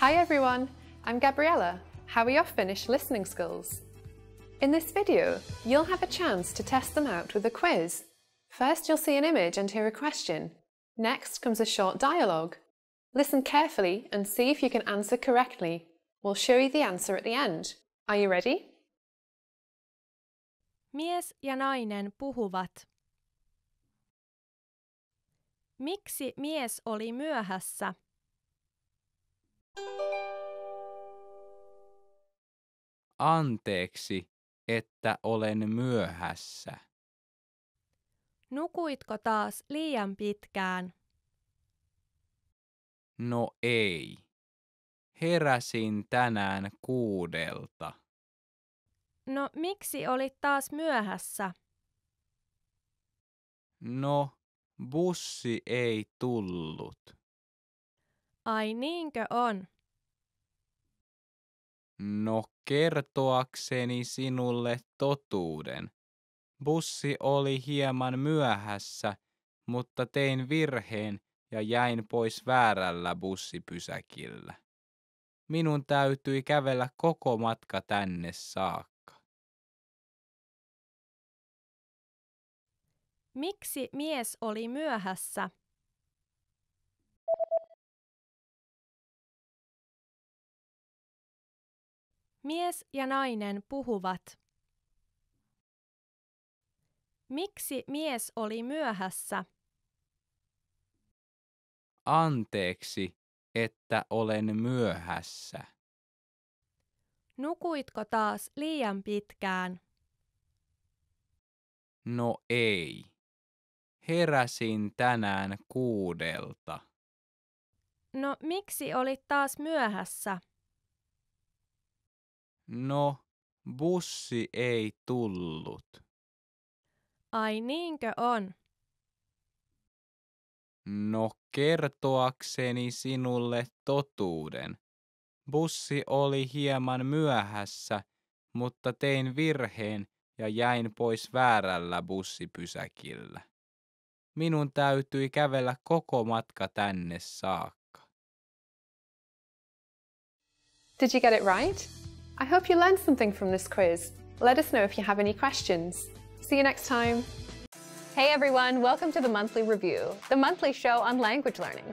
Hi everyone, I'm Gabriella. How are your Finnish listening skills? In this video, you'll have a chance to test them out with a quiz. First, you'll see an image and hear a question. Next comes a short dialogue. Listen carefully and see if you can answer correctly. We'll show you the answer at the end. Are you ready? Mies ja nainen puhuvat. Miksi mies oli myöhässä? Anteeksi, että olen myöhässä. Nukuitko taas liian pitkään? No ei. Heräsin tänään kuudelta. No miksi olit taas myöhässä? No, bussi ei tullut. Ai niinkö on? No kertoakseni sinulle totuuden. Bussi oli hieman myöhässä, mutta tein virheen ja jäin pois väärällä bussipysäkillä. Minun täytyi kävellä koko matka tänne saakka. Miksi mies oli myöhässä? Mies ja nainen puhuvat. Miksi mies oli myöhässä? Anteeksi, että olen myöhässä. Nukuitko taas liian pitkään? No ei. Heräsin tänään kuudelta. No miksi olit taas myöhässä? No, bussi ei tullut. Ai niinkö on? No kertoakseni sinulle totuuden. Bussi oli hieman myöhässä, mutta tein virheen ja jäin pois väärällä bussipysäkillä. Minun täytyi kävellä koko matka tänne saakka. Did you get it right? I hope you learned something from this quiz. Let us know if you have any questions. See you next time. Hey everyone, welcome to The Monthly Review, the monthly show on language learning,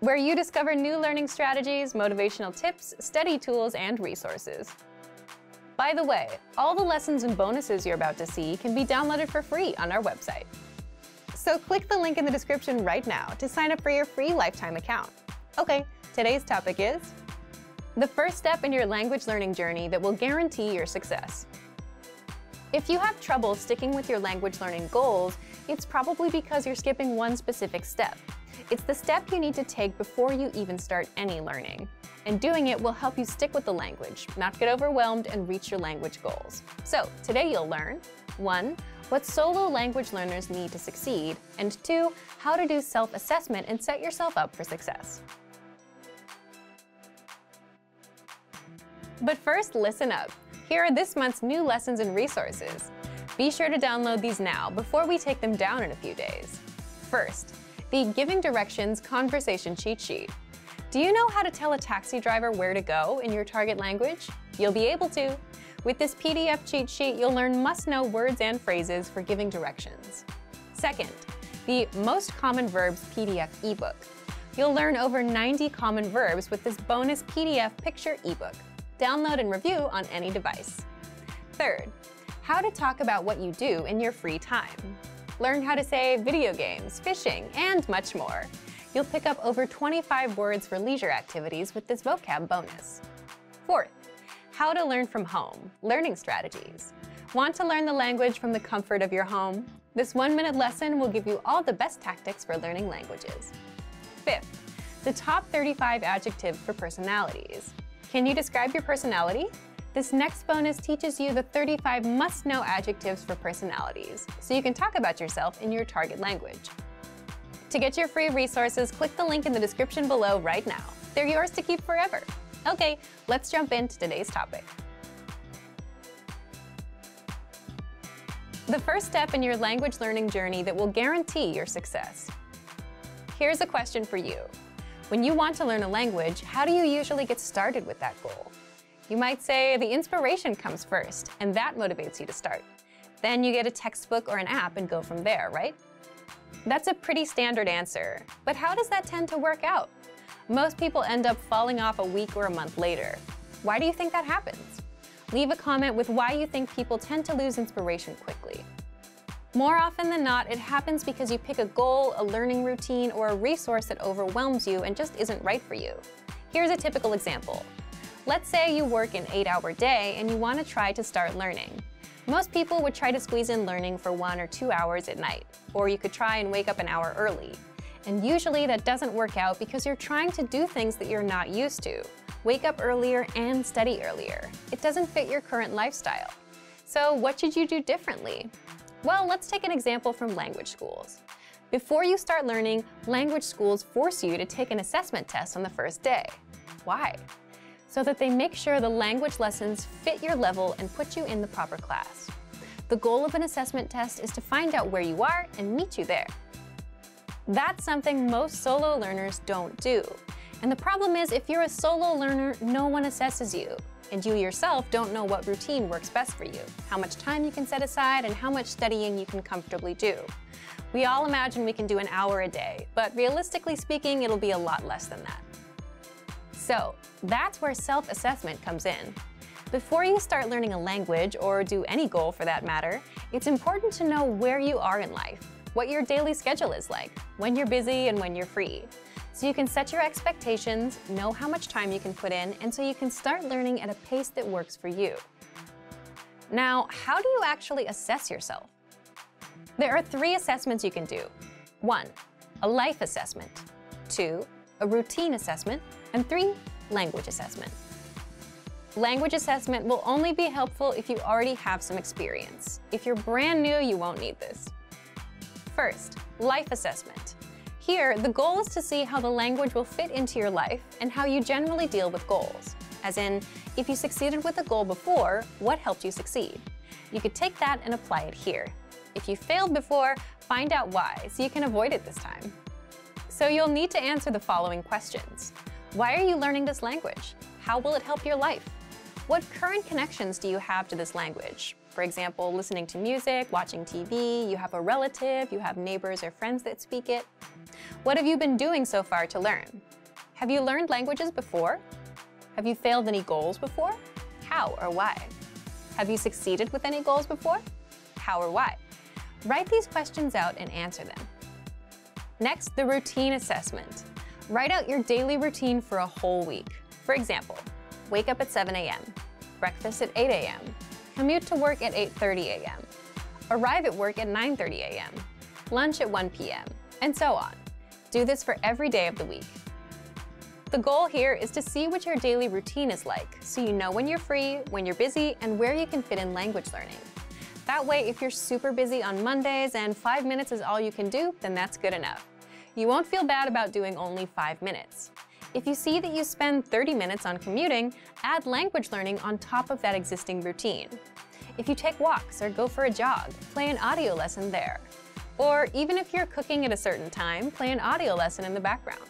where you discover new learning strategies, motivational tips, study tools, and resources. By the way, all the lessons and bonuses you're about to see can be downloaded for free on our website. So click the link in the description right now to sign up for your free lifetime account. Okay, today's topic is the first step in your language learning journey that will guarantee your success. If you have trouble sticking with your language learning goals, it's probably because you're skipping one specific step. It's the step you need to take before you even start any learning. And doing it will help you stick with the language, not get overwhelmed, and reach your language goals. So today you'll learn one What solo language learners need to succeed, and two How to do self-assessment and set yourself up for success. But first, listen up. Here are this month's new lessons and resources. Be sure to download these now before we take them down in a few days. First, the Giving Directions Conversation Cheat Sheet. Do you know how to tell a taxi driver where to go in your target language? You'll be able to. With this P D F cheat sheet, you'll learn must-know words and phrases for giving directions. Second, the Most Common Verbs P D F eBook. You'll learn over ninety common verbs with this bonus P D F picture eBook. Download and review on any device. Third, how to talk about what you do in your free time. Learn how to say video games, fishing, and much more. You'll pick up over twenty-five words for leisure activities with this vocab bonus. Fourth, how to learn from home, learning strategies. Want to learn the language from the comfort of your home? This one-minute lesson will give you all the best tactics for learning languages. Fifth, the top thirty-five adjectives for personalities. Can you describe your personality? This next bonus teaches you the thirty-five must-know adjectives for personalities, so you can talk about yourself in your target language. To get your free resources, click the link in the description below right now. They're yours to keep forever. Okay, let's jump into today's topic. The first step in your language learning journey that will guarantee your success. Here's a question for you. When you want to learn a language, how do you usually get started with that goal? You might say the inspiration comes first, and that motivates you to start. Then you get a textbook or an app and go from there, right? That's a pretty standard answer, but how does that tend to work out? Most people end up falling off a week or a month later. Why do you think that happens? Leave a comment with why you think people tend to lose inspiration quickly. More often than not, it happens because you pick a goal, a learning routine, or a resource that overwhelms you and just isn't right for you. Here's a typical example. Let's say you work an eight-hour day and you want to try to start learning. Most people would try to squeeze in learning for one or two hours at night, or you could try and wake up an hour early. And usually that doesn't work out because you're trying to do things that you're not used to. Wake up earlier and study earlier. It doesn't fit your current lifestyle. So what should you do differently? Well, let's take an example from language schools. Before you start learning, language schools force you to take an assessment test on the first day. Why? So that they make sure the language lessons fit your level and put you in the proper class. The goal of an assessment test is to find out where you are and meet you there. That's something most solo learners don't do. And the problem is, if you're a solo learner, no one assesses you. And you yourself don't know what routine works best for you, how much time you can set aside, and how much studying you can comfortably do. We all imagine we can do an hour a day, but realistically speaking, it'll be a lot less than that. So that's where self-assessment comes in. Before you start learning a language, or do any goal for that matter, it's important to know where you are in life, what your daily schedule is like, when you're busy and when you're free. So you can set your expectations, know how much time you can put in, and so you can start learning at a pace that works for you. Now, how do you actually assess yourself? There are three assessments you can do. One, a life assessment. Two, a routine assessment. And three, language assessment. Language assessment will only be helpful if you already have some experience. If you're brand new, you won't need this. First, life assessment. Here, the goal is to see how the language will fit into your life and how you generally deal with goals. As in, if you succeeded with a goal before, what helped you succeed? You could take that and apply it here. If you failed before, find out why so you can avoid it this time. So you'll need to answer the following questions. Why are you learning this language? How will it help your life? What current connections do you have to this language? For example, listening to music, watching T V, you have a relative, you have neighbors or friends that speak it. What have you been doing so far to learn? Have you learned languages before? Have you failed any goals before? How or why? Have you succeeded with any goals before? How or why? Write these questions out and answer them. Next, the routine assessment. Write out your daily routine for a whole week. For example, wake up at seven A M, breakfast at eight A M, commute to work at eight thirty A M, arrive at work at nine thirty A M, lunch at one P M, and so on. Do this for every day of the week. The goal here is to see what your daily routine is like, so you know when you're free, when you're busy, and where you can fit in language learning. That way, if you're super busy on Mondays and five minutes is all you can do, then that's good enough. You won't feel bad about doing only five minutes. If you see that you spend thirty minutes on commuting, add language learning on top of that existing routine. If you take walks or go for a jog, play an audio lesson there. Or even if you're cooking at a certain time, play an audio lesson in the background.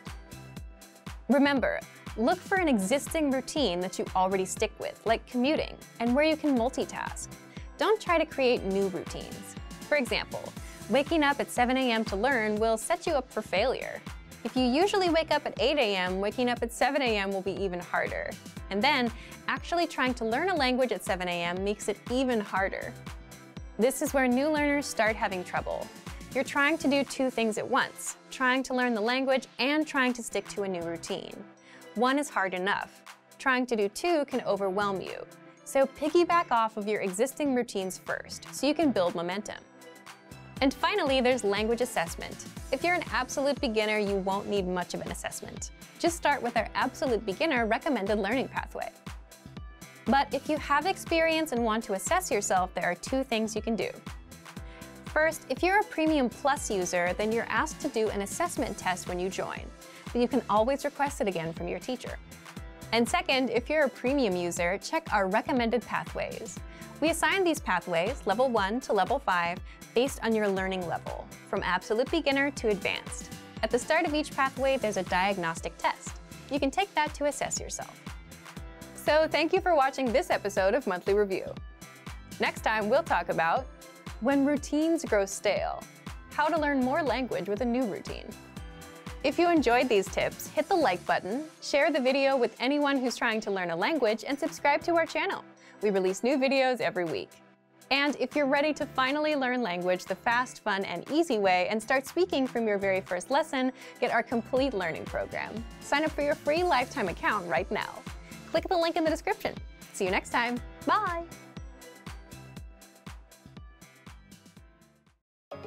Remember, look for an existing routine that you already stick with, like commuting, and where you can multitask. Don't try to create new routines. For example, waking up at seven A M to learn will set you up for failure. If you usually wake up at eight A M, waking up at seven A M will be even harder. And then, actually trying to learn a language at seven A M makes it even harder. This is where new learners start having trouble. You're trying to do two things at once, trying to learn the language and trying to stick to a new routine. One is hard enough. Trying to do two can overwhelm you. So piggyback off of your existing routines first, so you can build momentum. And finally, there's language assessment. If you're an absolute beginner, you won't need much of an assessment. Just start with our absolute beginner recommended learning pathway. But if you have experience and want to assess yourself, there are two things you can do. First, if you're a Premium Plus user, then you're asked to do an assessment test when you join, but you can always request it again from your teacher. And second, if you're a Premium user, check our recommended pathways. We assign these pathways, level one to level five, based on your learning level, from absolute beginner to advanced. At the start of each pathway, there's a diagnostic test. You can take that to assess yourself. So thank you for watching this episode of Monthly Review. Next time, we'll talk about when routines grow stale, how to learn more language with a new routine. If you enjoyed these tips, hit the like button, share the video with anyone who's trying to learn a language, and subscribe to our channel. We release new videos every week. And if you're ready to finally learn language the fast, fun, and easy way and start speaking from your very first lesson, get our complete learning program. Sign up for your free lifetime account right now. Click the link in the description. See you next time. Bye!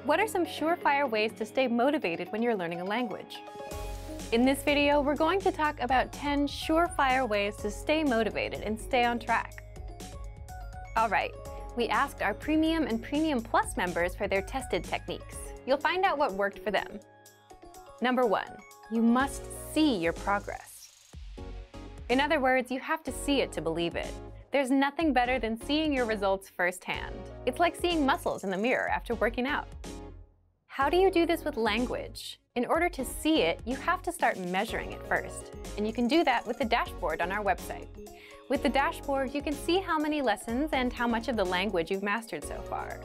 What are some surefire ways to stay motivated when you're learning a language? In this video, we're going to talk about ten surefire ways to stay motivated and stay on track. All right, we asked our Premium and Premium Plus members for their tested techniques. You'll find out what worked for them. Number one, you must see your progress. In other words, you have to see it to believe it. There's nothing better than seeing your results firsthand. It's like seeing muscles in the mirror after working out. How do you do this with language? In order to see it, you have to start measuring it first, and you can do that with the dashboard on our website. With the dashboard, you can see how many lessons and how much of the language you've mastered so far.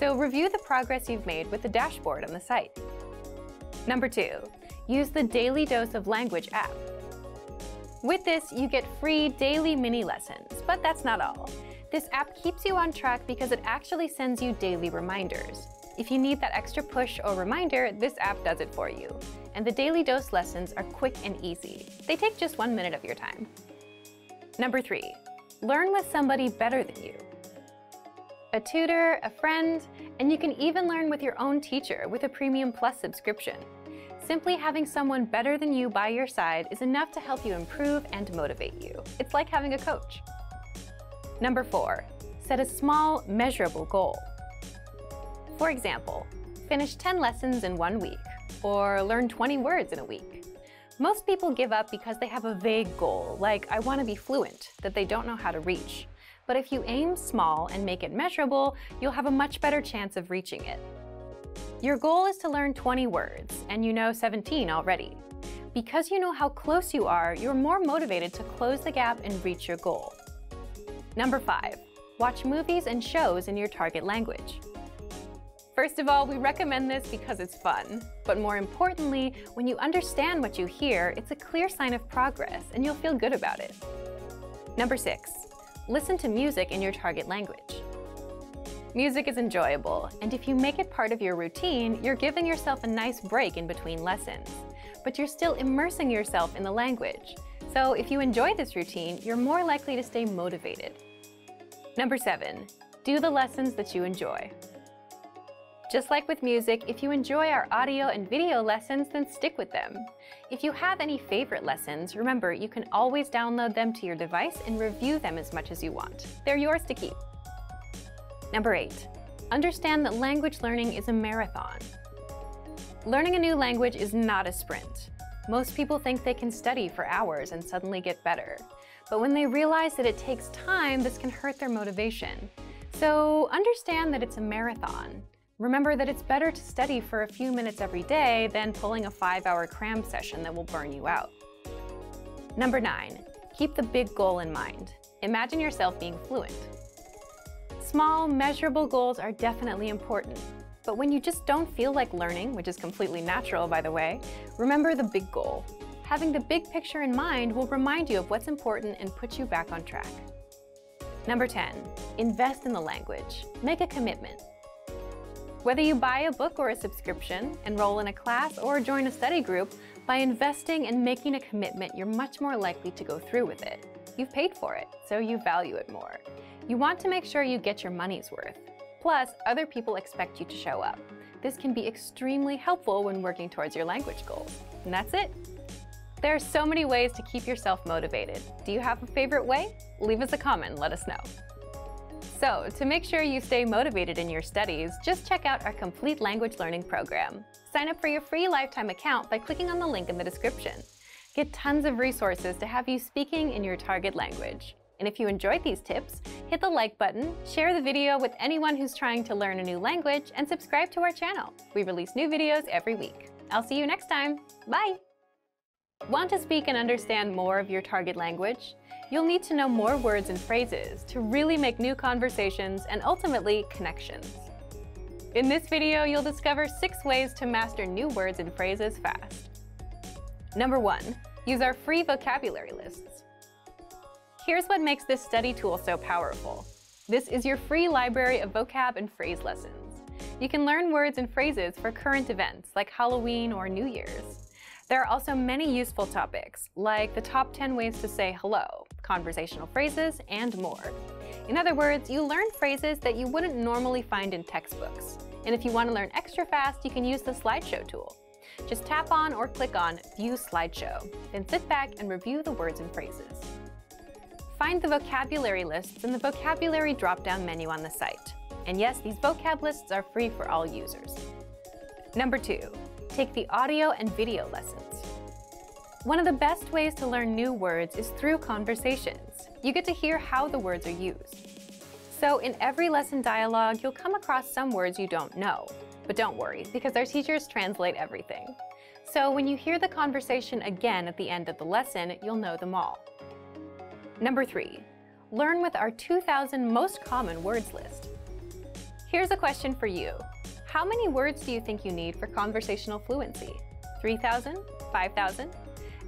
So review the progress you've made with the dashboard on the site. Number two, use the Daily Dose of Language app. With this, you get free daily mini lessons, but that's not all. This app keeps you on track because it actually sends you daily reminders. If you need that extra push or reminder, this app does it for you. And the Daily Dose lessons are quick and easy. They take just one minute of your time. Number three, learn with somebody better than you. A tutor, a friend, and you can even learn with your own teacher with a Premium Plus subscription. Simply having someone better than you by your side is enough to help you improve and motivate you. It's like having a coach. Number four, set a small, measurable goal. For example, finish ten lessons in one week, or learn twenty words in a week. Most people give up because they have a vague goal, like I want to be fluent, that they don't know how to reach. But if you aim small and make it measurable, you'll have a much better chance of reaching it. Your goal is to learn twenty words, and you know seventeen already. because you know how close you are, you're more motivated to close the gap and reach your goal. Number five, watch movies and shows in your target language. First of all, we recommend this because it's fun. But more importantly, when you understand what you hear, it's a clear sign of progress and you'll feel good about it. Number six, listen to music in your target language. Music is enjoyable, and if you make it part of your routine, you're giving yourself a nice break in between lessons. But you're still immersing yourself in the language. So if you enjoy this routine, you're more likely to stay motivated. Number seven, do the lessons that you enjoy. Just like with music, if you enjoy our audio and video lessons, then stick with them. If you have any favorite lessons, remember you can always download them to your device and review them as much as you want. They're yours to keep. Number eight, understand that language learning is a marathon. Learning a new language is not a sprint. Most people think they can study for hours and suddenly get better. But when they realize that it takes time, this can hurt their motivation. So understand that it's a marathon. Remember that it's better to study for a few minutes every day than pulling a five-hour cram session that will burn you out. Number nine, keep the big goal in mind. Imagine yourself being fluent. Small, measurable goals are definitely important, but when you just don't feel like learning, which is completely natural, by the way, remember the big goal. Having the big picture in mind will remind you of what's important and put you back on track. Number ten, invest in the language. Make a commitment. Whether you buy a book or a subscription, enroll in a class, or join a study group, by investing and making a commitment, you're much more likely to go through with it. You've paid for it, so you value it more. You want to make sure you get your money's worth. Plus, other people expect you to show up. This can be extremely helpful when working towards your language goals. And that's it. There are so many ways to keep yourself motivated. Do you have a favorite way? Leave us a comment and let us know. So, to make sure you stay motivated in your studies, just check out our complete language learning program. Sign up for your free lifetime account by clicking on the link in the description. Get tons of resources to have you speaking in your target language. And if you enjoyed these tips, hit the like button, share the video with anyone who's trying to learn a new language, and subscribe to our channel. We release new videos every week. I'll see you next time. Bye! Want to speak and understand more of your target language? You'll need to know more words and phrases to really make new conversations and ultimately connections. In this video, you'll discover six ways to master new words and phrases fast. Number one, use our free vocabulary lists. Here's what makes this study tool so powerful. This is your free library of vocab and phrase lessons. You can learn words and phrases for current events like Halloween or New Year's. There are also many useful topics, like the top ten ways to say hello, conversational phrases, and more. In other words, you learn phrases that you wouldn't normally find in textbooks. And if you want to learn extra fast, you can use the slideshow tool. Just tap on or click on View Slideshow, then sit back and review the words and phrases. Find the vocabulary lists in the vocabulary drop-down menu on the site. And yes, these vocab lists are free for all users. Number two. Take the audio and video lessons. One of the best ways to learn new words is through conversations. You get to hear how the words are used. So in every lesson dialogue, you'll come across some words you don't know. But don't worry, because our teachers translate everything. So when you hear the conversation again at the end of the lesson, you'll know them all. Number three, learn with our two thousand most common words list. Here's a question for you. How many words do you think you need for conversational fluency? three thousand? five thousand?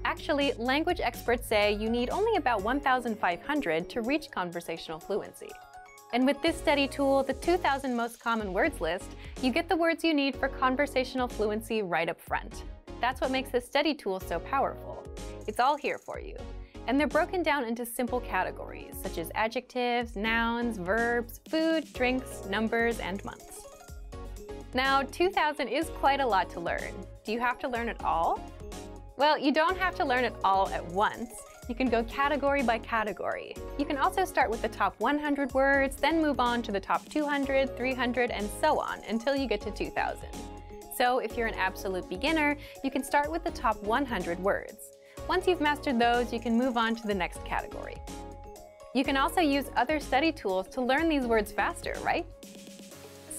Actually, language experts say you need only about one thousand five hundred to reach conversational fluency. And with this study tool, the two thousand most common words list, you get the words you need for conversational fluency right up front. That's what makes this study tool so powerful. It's all here for you. And they're broken down into simple categories, such as adjectives, nouns, verbs, food, drinks, numbers, and months. Now, two thousand is quite a lot to learn. Do you have to learn it all? Well, you don't have to learn it all at once. You can go category by category. You can also start with the top one hundred words, then move on to the top two hundred, three hundred, and so on until you get to two thousand. So if you're an absolute beginner, you can start with the top one hundred words. Once you've mastered those, you can move on to the next category. You can also use other study tools to learn these words faster, right?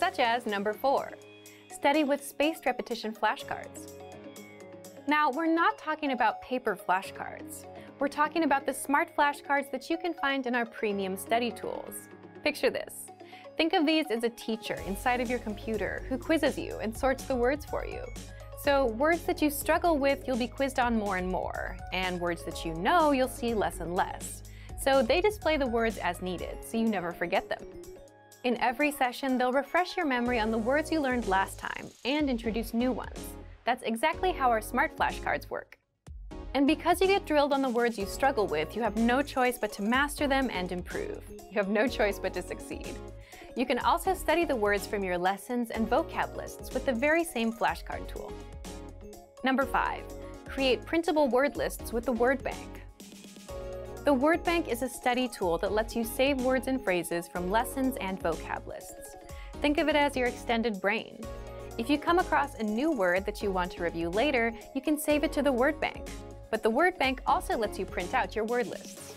Such as number four, study with spaced repetition flashcards. Now, we're not talking about paper flashcards. We're talking about the smart flashcards that you can find in our premium study tools. Picture this. Think of these as a teacher inside of your computer who quizzes you and sorts the words for you. So words that you struggle with, you'll be quizzed on more and more, and words that you know, you'll see less and less. So they display the words as needed, so you never forget them. In every session, they'll refresh your memory on the words you learned last time and introduce new ones. That's exactly how our smart flashcards work. And because you get drilled on the words you struggle with, you have no choice but to master them and improve. You have no choice but to succeed. You can also study the words from your lessons and vocab lists with the very same flashcard tool. Number five, create printable word lists with the Word Bank. The Word Bank is a study tool that lets you save words and phrases from lessons and vocab lists. Think of it as your extended brain. If you come across a new word that you want to review later, you can save it to the Word Bank. But the Word Bank also lets you print out your word lists.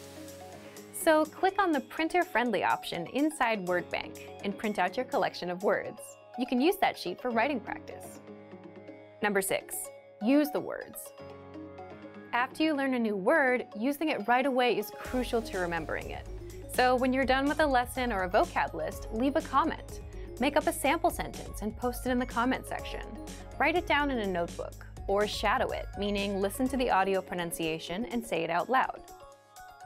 So click on the printer-friendly option inside Word Bank and print out your collection of words. You can use that sheet for writing practice. Number six, use the words. After you learn a new word, using it right away is crucial to remembering it. So when you're done with a lesson or a vocab list, leave a comment. Make up a sample sentence and post it in the comment section. Write it down in a notebook. Or shadow it, meaning listen to the audio pronunciation and say it out loud.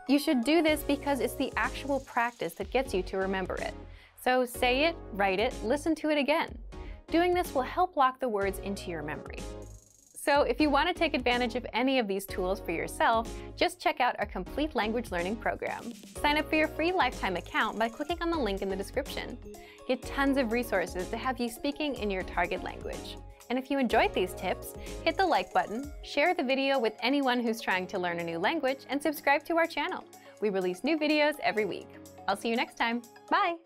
You should do this because it's the actual practice that gets you to remember it. So say it, write it, listen to it again. Doing this will help lock the words into your memory. So if you want to take advantage of any of these tools for yourself, just check out our complete language learning program. Sign up for your free lifetime account by clicking on the link in the description. Get tons of resources to have you speaking in your target language. And if you enjoyed these tips, hit the like button, share the video with anyone who's trying to learn a new language, and subscribe to our channel. We release new videos every week. I'll see you next time. Bye!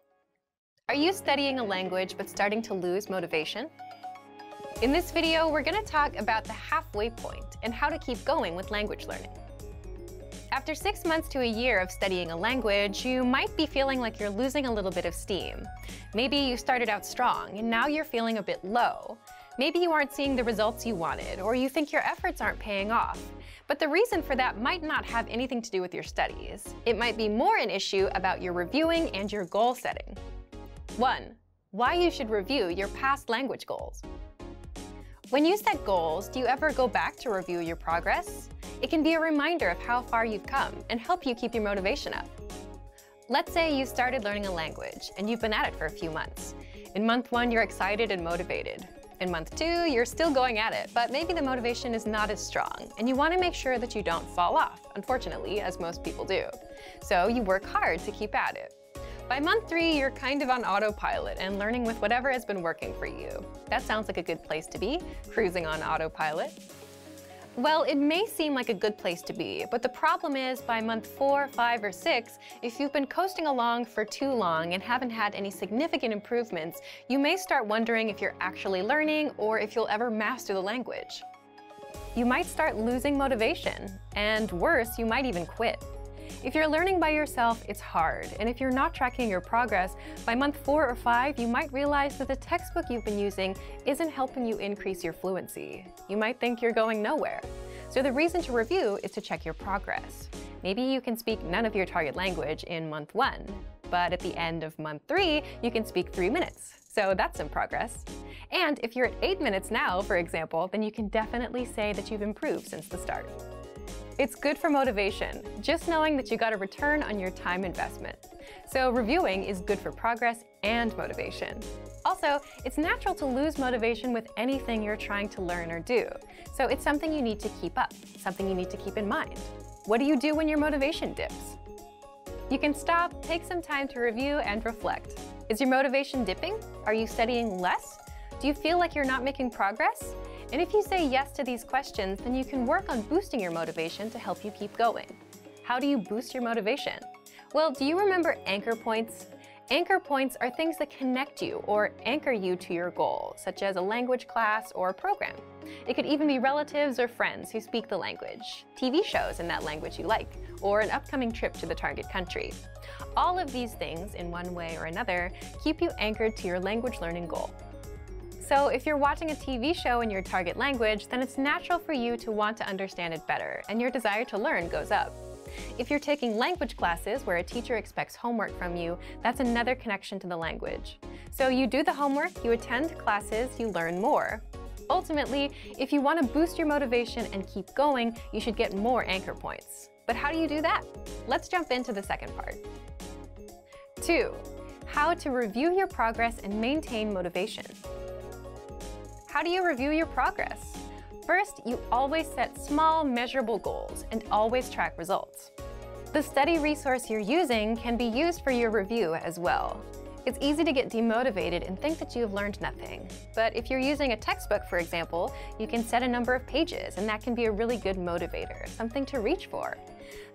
Are you studying a language but starting to lose motivation? In this video, we're going to talk about the halfway point and how to keep going with language learning. After six months to a year of studying a language, you might be feeling like you're losing a little bit of steam. Maybe you started out strong and now you're feeling a bit low. Maybe you aren't seeing the results you wanted, or you think your efforts aren't paying off. But the reason for that might not have anything to do with your studies. It might be more an issue about your reviewing and your goal setting. One, why you should review your past language goals. When you set goals, do you ever go back to review your progress? It can be a reminder of how far you've come and help you keep your motivation up. Let's say you started learning a language and you've been at it for a few months. In month one, you're excited and motivated. In month two, you're still going at it, but maybe the motivation is not as strong, and you want to make sure that you don't fall off, unfortunately, as most people do. So you work hard to keep at it. By month three, you're kind of on autopilot and learning with whatever has been working for you. That sounds like a good place to be, cruising on autopilot. Well, it may seem like a good place to be, but the problem is by month four, five, or six, if you've been coasting along for too long and haven't had any significant improvements, you may start wondering if you're actually learning or if you'll ever master the language. You might start losing motivation, and worse, you might even quit. If you're learning by yourself, it's hard, and if you're not tracking your progress, by month four or five, you might realize that the textbook you've been using isn't helping you increase your fluency. You might think you're going nowhere. So the reason to review is to check your progress. Maybe you can speak none of your target language in month one, but at the end of month three, you can speak three minutes. So that's some progress. And if you're at eight minutes now, for example, then you can definitely say that you've improved since the start. It's good for motivation, just knowing that you got a return on your time investment. So reviewing is good for progress and motivation. Also, it's natural to lose motivation with anything you're trying to learn or do. So it's something you need to keep up, something you need to keep in mind. What do you do when your motivation dips? You can stop, take some time to review and reflect. Is your motivation dipping? Are you studying less? Do you feel like you're not making progress? And if you say yes to these questions, then you can work on boosting your motivation to help you keep going. How do you boost your motivation? Well, do you remember anchor points? Anchor points are things that connect you or anchor you to your goal, such as a language class or a program. It could even be relatives or friends who speak the language, T V shows in that language you like, or an upcoming trip to the target country. All of these things, in one way or another, keep you anchored to your language learning goal. So if you're watching a T V show in your target language, then it's natural for you to want to understand it better, and your desire to learn goes up. If you're taking language classes where a teacher expects homework from you, that's another connection to the language. So you do the homework, you attend classes, you learn more. Ultimately, if you want to boost your motivation and keep going, you should get more anchor points. But how do you do that? Let's jump into the second part. Two, how to review your progress and maintain motivation. How do you review your progress? First, you always set small, measurable goals and always track results. The study resource you're using can be used for your review as well. It's easy to get demotivated and think that you've learned nothing. But if you're using a textbook, for example, you can set a number of pages, and that can be a really good motivator, something to reach for.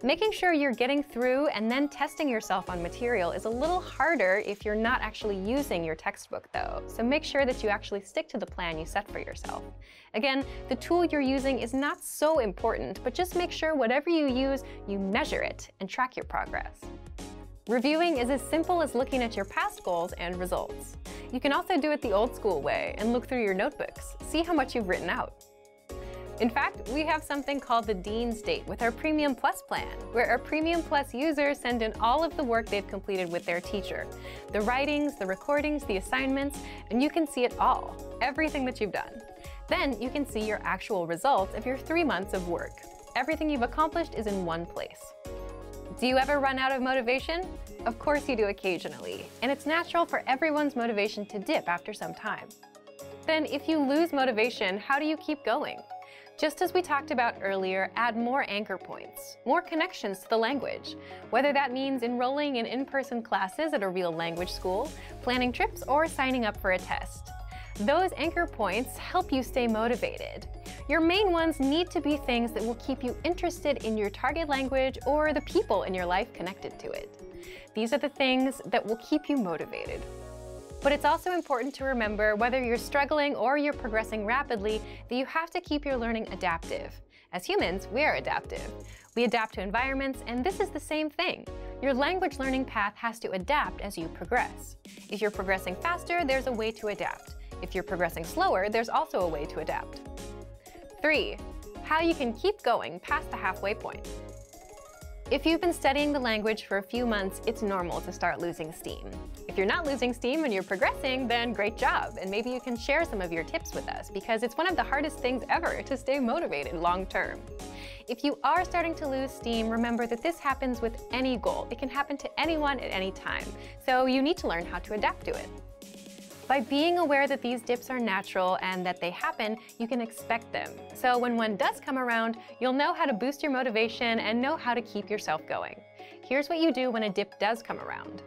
Making sure you're getting through and then testing yourself on material is a little harder if you're not actually using your textbook, though. So make sure that you actually stick to the plan you set for yourself. Again, the tool you're using is not so important, but just make sure whatever you use, you measure it and track your progress. Reviewing is as simple as looking at your past goals and results. You can also do it the old school way and look through your notebooks, see how much you've written out. In fact, we have something called the Dean's Date with our Premium Plus plan, where our Premium Plus users send in all of the work they've completed with their teacher, the writings, the recordings, the assignments, and you can see it all, everything that you've done. Then you can see your actual results of your three months of work. Everything you've accomplished is in one place. Do you ever run out of motivation? Of course you do occasionally, and it's natural for everyone's motivation to dip after some time. Then if you lose motivation, how do you keep going? Just as we talked about earlier, add more anchor points, more connections to the language, whether that means enrolling in in-person classes at a real language school, planning trips, or signing up for a test. Those anchor points help you stay motivated. Your main ones need to be things that will keep you interested in your target language or the people in your life connected to it. These are the things that will keep you motivated. But it's also important to remember, whether you're struggling or you're progressing rapidly, that you have to keep your learning adaptive. As humans, we are adaptive. We adapt to environments, and this is the same thing. Your language learning path has to adapt as you progress. If you're progressing faster, there's a way to adapt. If you're progressing slower, there's also a way to adapt. Three, how you can keep going past the halfway point. If you've been studying the language for a few months, it's normal to start losing steam. If you're not losing steam and you're progressing, then great job, and maybe you can share some of your tips with us, because it's one of the hardest things ever to stay motivated long term. If you are starting to lose steam, remember that this happens with any goal. It can happen to anyone at any time, so you need to learn how to adapt to it. By being aware that these dips are natural and that they happen, you can expect them. So when one does come around, you'll know how to boost your motivation and know how to keep yourself going. Here's what you do when a dip does come around.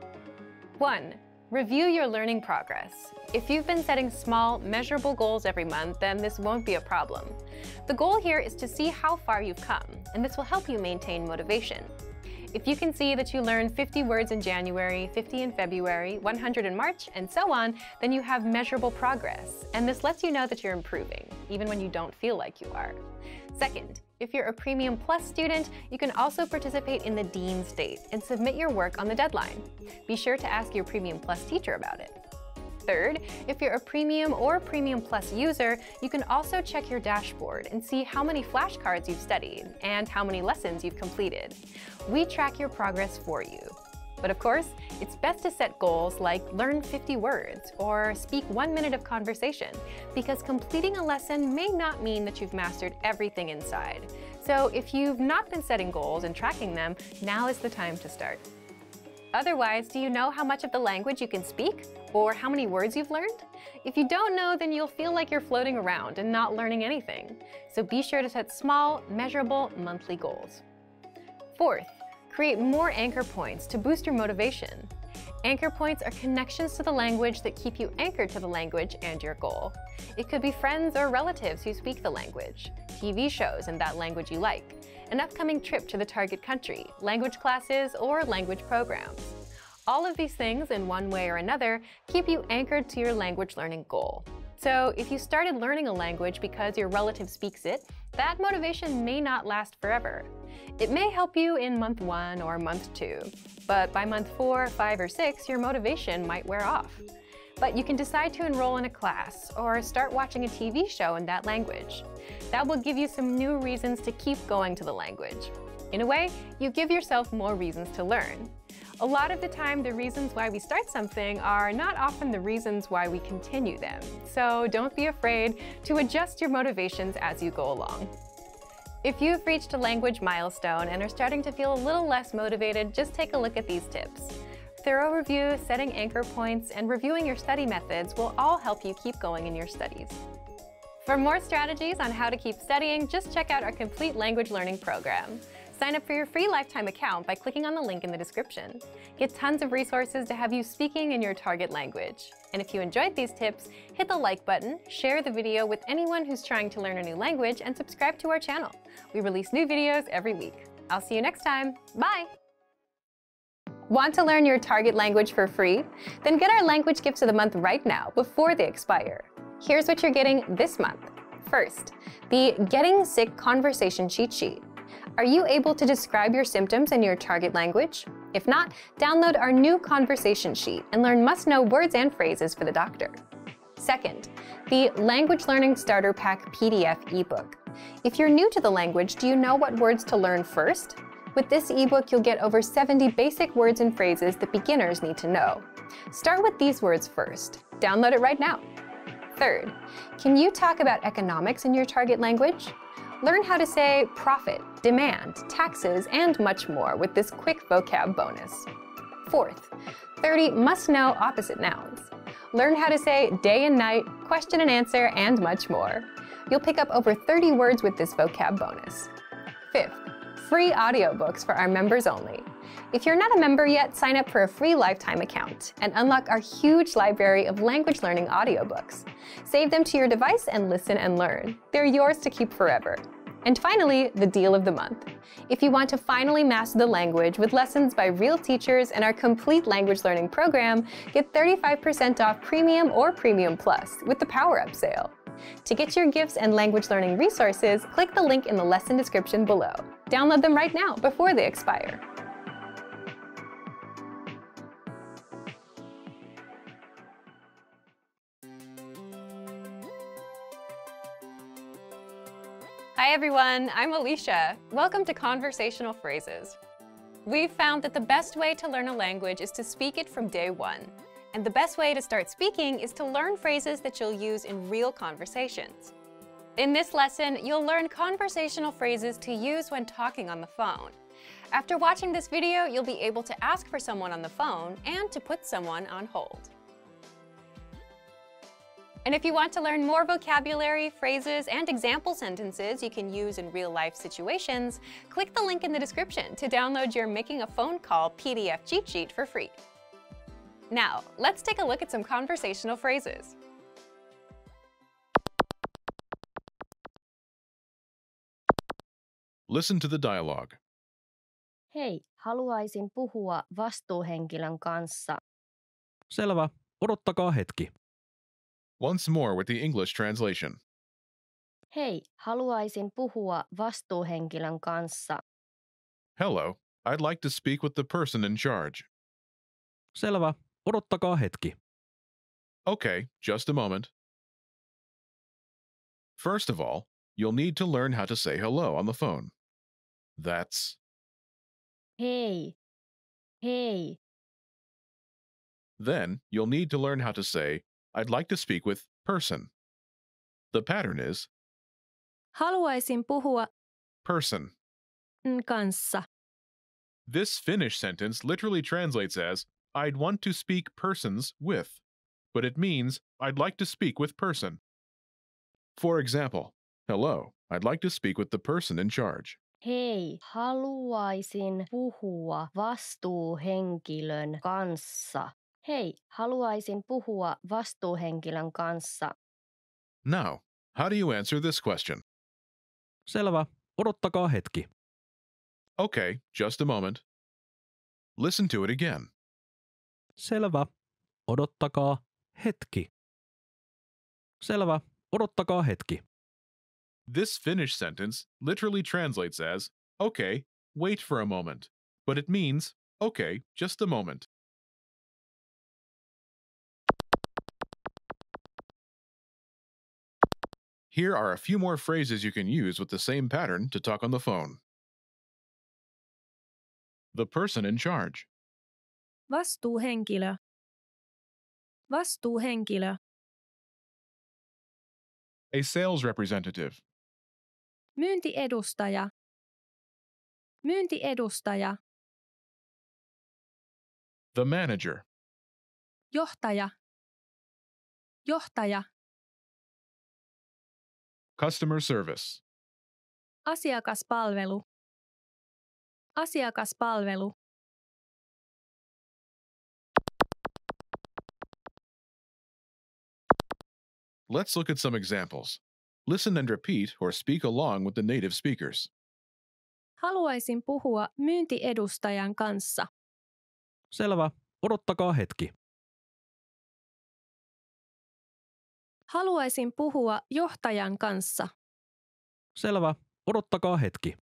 One, review your learning progress. If you've been setting small, measurable goals every month, then this won't be a problem. The goal here is to see how far you've come, and this will help you maintain motivation. If you can see that you learned fifty words in January, fifty in February, one hundred in March, and so on, then you have measurable progress. And this lets you know that you're improving, even when you don't feel like you are. Second, if you're a Premium Plus student, you can also participate in the Dean's Date and submit your work on the deadline. Be sure to ask your Premium Plus teacher about it. Third, if you're a Premium or Premium Plus user, you can also check your dashboard and see how many flashcards you've studied and how many lessons you've completed. We track your progress for you. But of course, it's best to set goals like learn fifty words or speak one minute of conversation, because completing a lesson may not mean that you've mastered everything inside. So if you've not been setting goals and tracking them, now is the time to start. Otherwise, do you know how much of the language you can speak? Or how many words you've learned? If you don't know, then you'll feel like you're floating around and not learning anything. So be sure to set small, measurable monthly goals. Fourth, create more anchor points to boost your motivation. Anchor points are connections to the language that keep you anchored to the language and your goal. It could be friends or relatives who speak the language, T V shows in that language you like, an upcoming trip to the target country, language classes, or language programs. All of these things, in one way or another, keep you anchored to your language learning goal. So if you started learning a language because your relative speaks it, that motivation may not last forever. It may help you in month one or month two, but by month four, five, or six, your motivation might wear off. But you can decide to enroll in a class or start watching a T V show in that language. That will give you some new reasons to keep going to the language. In a way, you give yourself more reasons to learn. A lot of the time, the reasons why we start something are not often the reasons why we continue them. So don't be afraid to adjust your motivations as you go along. If you've reached a language milestone and are starting to feel a little less motivated, just take a look at these tips. Thorough review, setting anchor points, and reviewing your study methods will all help you keep going in your studies. For more strategies on how to keep studying, just check out our complete language learning program. Sign up for your free lifetime account by clicking on the link in the description. Get tons of resources to have you speaking in your target language. And if you enjoyed these tips, hit the like button, share the video with anyone who's trying to learn a new language, and subscribe to our channel. We release new videos every week. I'll see you next time. Bye! Want to learn your target language for free? Then get our language gifts of the month right now before they expire. Here's what you're getting this month. First, the Getting Sick Conversation Cheat Sheet. Are you able to describe your symptoms in your target language? If not, download our new conversation sheet and learn must-know words and phrases for the doctor. Second, the Language Learning Starter Pack P D F eBook. If you're new to the language, do you know what words to learn first? With this eBook, you'll get over seventy basic words and phrases that beginners need to know. Start with these words first. Download it right now. Third, can you talk about economics in your target language? Learn how to say profit, demand, taxes, and much more with this quick vocab bonus. Fourth, thirty must-know opposite nouns. Learn how to say day and night, question and answer, and much more. You'll pick up over thirty words with this vocab bonus. Fifth, free audiobooks for our members only. If you're not a member yet, sign up for a free lifetime account and unlock our huge library of language learning audiobooks. Save them to your device and listen and learn. They're yours to keep forever. And finally, the deal of the month. If you want to finally master the language with lessons by real teachers and our complete language learning program, get thirty-five percent off Premium or Premium Plus with the Power Up sale. To get your gifts and language learning resources, click the link in the lesson description below. Download them right now before they expire. Hi everyone, I'm Alicia. Welcome to Conversational Phrases. We've found that the best way to learn a language is to speak it from day one. And the best way to start speaking is to learn phrases that you'll use in real conversations. In this lesson, you'll learn conversational phrases to use when talking on the phone. After watching this video, you'll be able to ask for someone on the phone and to put someone on hold. And if you want to learn more vocabulary, phrases, and example sentences you can use in real-life situations, click the link in the description to download your Making a Phone Call P D F cheat sheet for free. Now, let's take a look at some conversational phrases. Listen to the dialogue. Hei, haluaisin puhua vastuuhenkilön kanssa. Selvä, odottakaa hetki. Once more with the English translation. Hei, haluaisin puhua vastuuhenkilön kanssa. Hello, I'd like to speak with the person in charge. Selvä, odottakaa hetki. Okay, just a moment. First of all, you'll need to learn how to say hello on the phone. That's hei. Hei. Then, you'll need to learn how to say I'd like to speak with person. The pattern is haluaisin puhua person kanssa. This Finnish sentence literally translates as I'd want to speak persons with, but it means I'd like to speak with person. For example, hello, I'd like to speak with the person in charge. Hei, haluaisin puhua vastuuhenkilön kanssa. Hei, haluaisin puhua vastuuhenkilön kanssa. Now, how do you answer this question? Selvä, odottakaa hetki. Okay, just a moment. Listen to it again. Selvä, odottakaa hetki. Selvä, odottakaa hetki. This Finnish sentence literally translates as, okay, wait for a moment, but it means, okay, just a moment. Here are a few more phrases you can use with the same pattern to talk on the phone. The person in charge. Vastuuhenkilö. Vastuuhenkilö. A sales representative. Myyntiedustaja. Myyntiedustaja. The manager. Johtaja. Johtaja. Customer service. Asiakaspalvelu. Asiakaspalvelu. Let's look at some examples. Listen and repeat or speak along with the native speakers. Haluaisin puhua myyntiedustajan kanssa. Selvä. Odottakaa hetki. Haluaisin puhua johtajan kanssa. Selvä. Odottakaa hetki.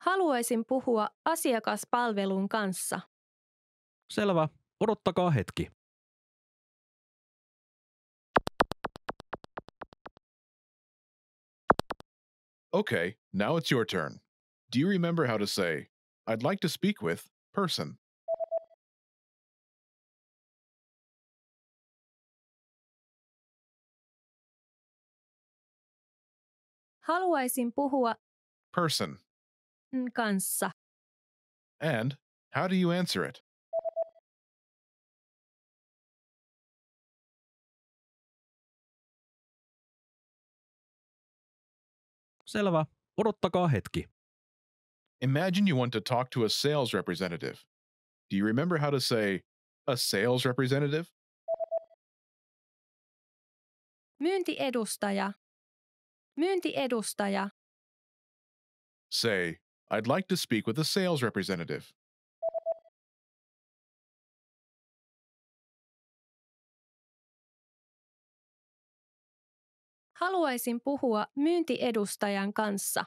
Haluaisin puhua asiakaspalvelun kanssa. Selvä. Odottakaa hetki. Okay, now it's your turn. Do you remember how to say, I'd like to speak with person? Haluaisin puhua person kanssa. And how do you answer it? Selvä. Odottakaa hetki. Imagine you want to talk to a sales representative. Do you remember how to say a sales representative? Myyntiedustaja. Myyntiedustaja. Say, I'd like to speak with a sales representative. Haluaisin puhua myyntiedustajan kanssa.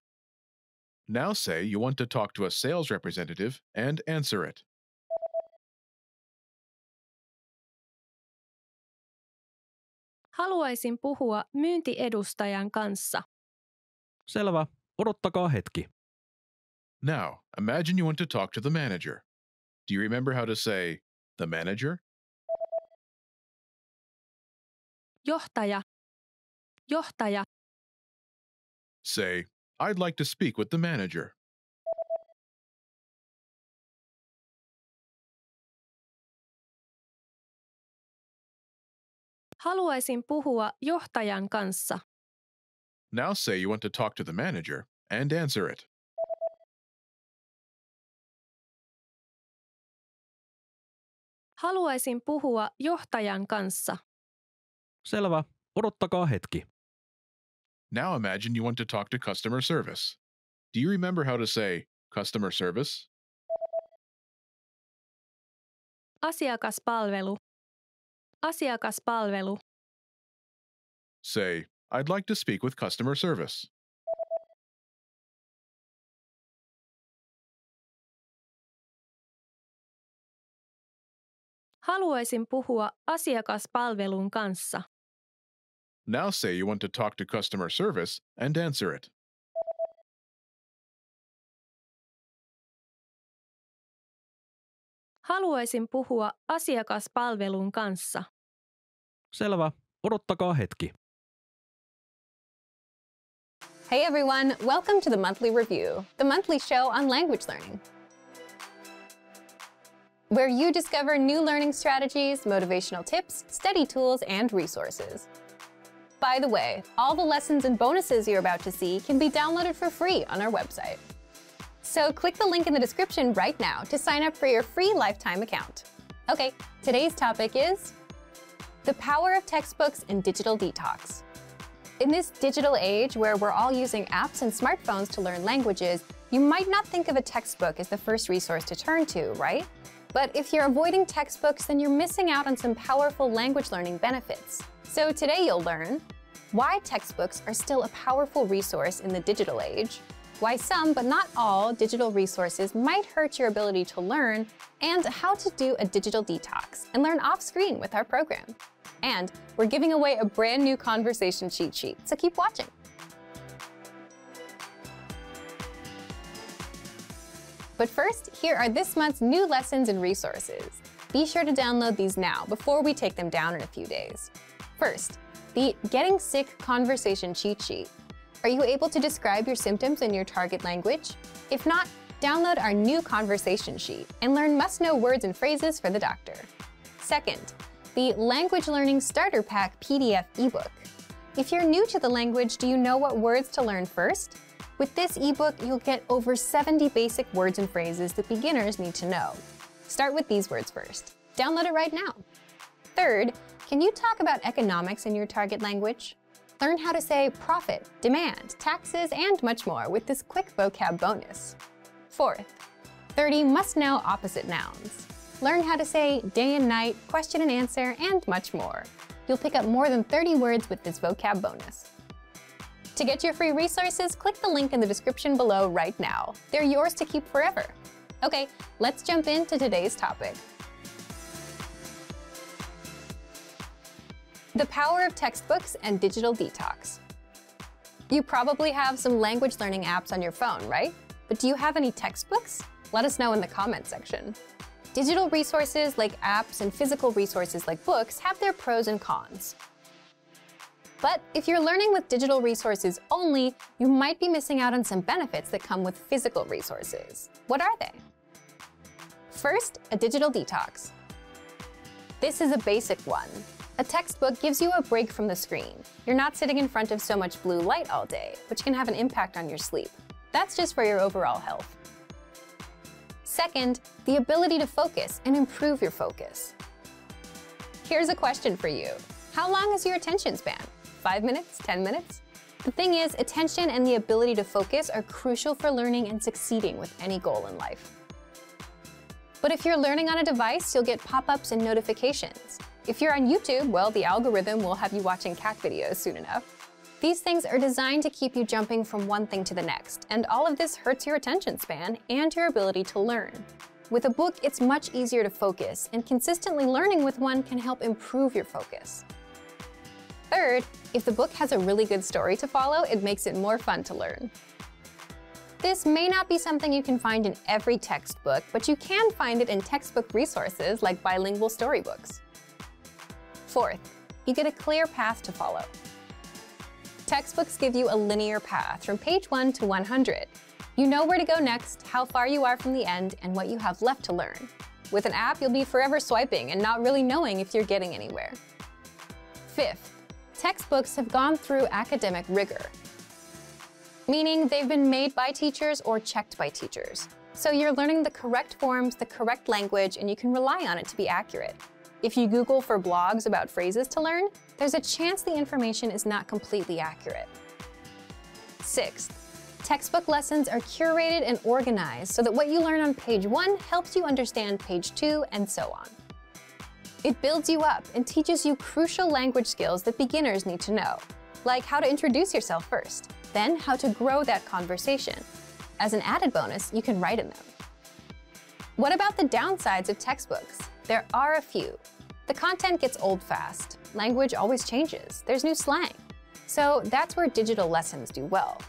Now say you want to talk to a sales representative and answer it. Haluaisin puhua myyntiedustajan kanssa. Selvä. Odottakaa hetki. Now, imagine you want to talk to the manager. Do you remember how to say the manager? Johtaja. Johtaja. Say, I'd like to speak with the manager. Haluaisin puhua johtajan kanssa. Now say you want to talk to the manager and answer it. Haluaisin puhua johtajan kanssa. Selvä. Odottakaa hetki. Now imagine you want to talk to customer service. Do you remember how to say customer service? Asiakaspalvelu. Asiakaspalvelu. Say, I'd like to speak with customer service. Haluaisin puhua asiakaspalvelun kanssa. Now say you want to talk to customer service and answer it. Haluaisin puhua asiakaspalvelun kanssa. Selvä. Odottakaa hetki. Hey everyone, welcome to the Monthly Review, the monthly show on language learning, where you discover new learning strategies, motivational tips, study tools, and resources. By the way, all the lessons and bonuses you're about to see can be downloaded for free on our website. So click the link in the description right now to sign up for your free lifetime account. Okay, today's topic is the power of textbooks and digital detox. In this digital age where we're all using apps and smartphones to learn languages, you might not think of a textbook as the first resource to turn to, right? But if you're avoiding textbooks, then you're missing out on some powerful language learning benefits. So today you'll learn why textbooks are still a powerful resource in the digital age, why some but not all digital resources might hurt your ability to learn, and how to do a digital detox and learn off-screen with our program. And we're giving away a brand new conversation cheat sheet, so keep watching. But first, here are this month's new lessons and resources. Be sure to download these now before we take them down in a few days. First, the Getting Sick Conversation Cheat Sheet. Are you able to describe your symptoms in your target language? If not, download our new conversation sheet and learn must-know words and phrases for the doctor. Second, the Language Learning Starter Pack P D F eBook. If you're new to the language, do you know what words to learn first? With this eBook, you'll get over seventy basic words and phrases that beginners need to know. Start with these words first. Download it right now. Third, can you talk about economics in your target language? Learn how to say profit, demand, taxes, and much more with this quick vocab bonus. Fourth, thirty must-know opposite nouns. Learn how to say day and night, question and answer, and much more. You'll pick up more than thirty words with this vocab bonus. To get your free resources, click the link in the description below right now. They're yours to keep forever. Okay, let's jump into today's topic. The power of textbooks and digital detox. You probably have some language learning apps on your phone, right? But do you have any textbooks? Let us know in the comments section. Digital resources like apps and physical resources like books have their pros and cons. But if you're learning with digital resources only, you might be missing out on some benefits that come with physical resources. What are they? First, a digital detox. This is a basic one. A textbook gives you a break from the screen. You're not sitting in front of so much blue light all day, which can have an impact on your sleep. That's just for your overall health. Second, the ability to focus and improve your focus. Here's a question for you. How long is your attention span? Five minutes? ten minutes? The thing is, attention and the ability to focus are crucial for learning and succeeding with any goal in life. But if you're learning on a device, you'll get pop-ups and notifications. If you're on YouTube, well, the algorithm will have you watching cat videos soon enough. These things are designed to keep you jumping from one thing to the next, and all of this hurts your attention span and your ability to learn. With a book, it's much easier to focus, and consistently learning with one can help improve your focus. Third, if the book has a really good story to follow, it makes it more fun to learn. This may not be something you can find in every textbook, but you can find it in textbook resources like bilingual storybooks. Fourth, you get a clear path to follow. Textbooks give you a linear path from page one to one hundred. You know where to go next, how far you are from the end, and what you have left to learn. With an app, you'll be forever swiping and not really knowing if you're getting anywhere. Fifth, textbooks have gone through academic rigor, meaning they've been made by teachers or checked by teachers. So you're learning the correct forms, the correct language, and you can rely on it to be accurate. If you Google for blogs about phrases to learn, there's a chance the information is not completely accurate. Sixth, textbook lessons are curated and organized so that what you learn on page one helps you understand page two, and so on. It builds you up and teaches you crucial language skills that beginners need to know, like how to introduce yourself first, then how to grow that conversation. As an added bonus, you can write in them. What about the downsides of textbooks? There are a few. The content gets old fast. Language always changes. There's new slang. So that's where digital lessons do well.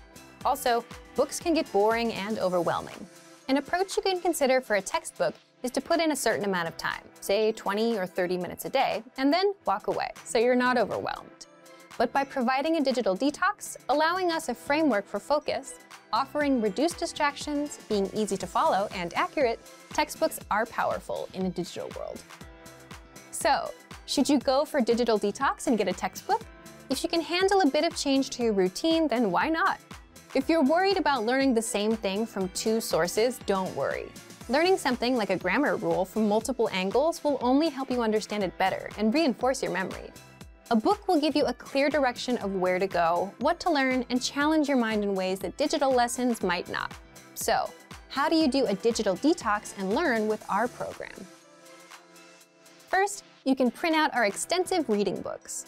Also, books can get boring and overwhelming. An approach you can consider for a textbook is to put in a certain amount of time, say twenty or thirty minutes a day, and then walk away so you're not overwhelmed. But by providing a digital detox, allowing us a framework for focus, offering reduced distractions, being easy to follow and accurate, textbooks are powerful in a digital world. So, should you go for digital detox and get a textbook? If you can handle a bit of change to your routine, then why not? If you're worried about learning the same thing from two sources, don't worry. Learning something like a grammar rule from multiple angles will only help you understand it better and reinforce your memory. A book will give you a clear direction of where to go, what to learn, and challenge your mind in ways that digital lessons might not. So, how do you do a digital detox and learn with our program? First, you can print out our extensive reading books.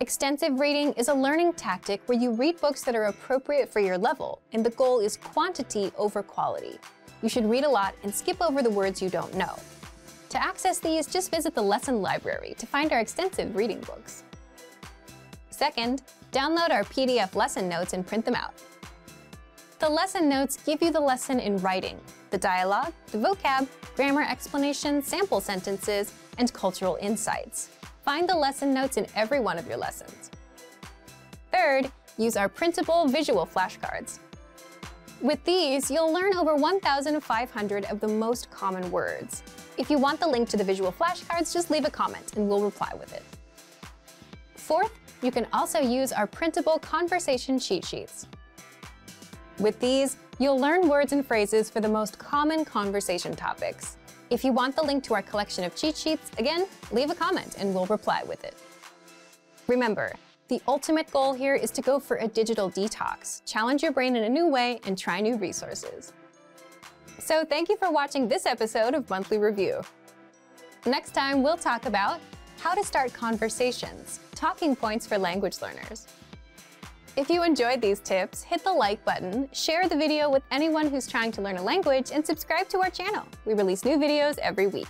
Extensive reading is a learning tactic where you read books that are appropriate for your level, and the goal is quantity over quality. You should read a lot and skip over the words you don't know. To access these, just visit the lesson library to find our extensive reading books. Second, download our P D F lesson notes and print them out. The lesson notes give you the lesson in writing, the dialogue, the vocab, grammar explanations, sample sentences, and cultural insights. Find the lesson notes in every one of your lessons. Third, use our printable visual flashcards. With these, you'll learn over one thousand five hundred of the most common words. If you want the link to the visual flashcards, just leave a comment and we'll reply with it. Fourth, you can also use our printable conversation cheat sheets. With these, you'll learn words and phrases for the most common conversation topics. If you want the link to our collection of cheat sheets, again, leave a comment and we'll reply with it. Remember, the ultimate goal here is to go for a digital detox, challenge your brain in a new way, and try new resources. So thank you for watching this episode of Monthly Review. Next time, we'll talk about how to start conversations, talking points for language learners. If you enjoyed these tips, hit the like button, share the video with anyone who's trying to learn a language, and subscribe to our channel. We release new videos every week.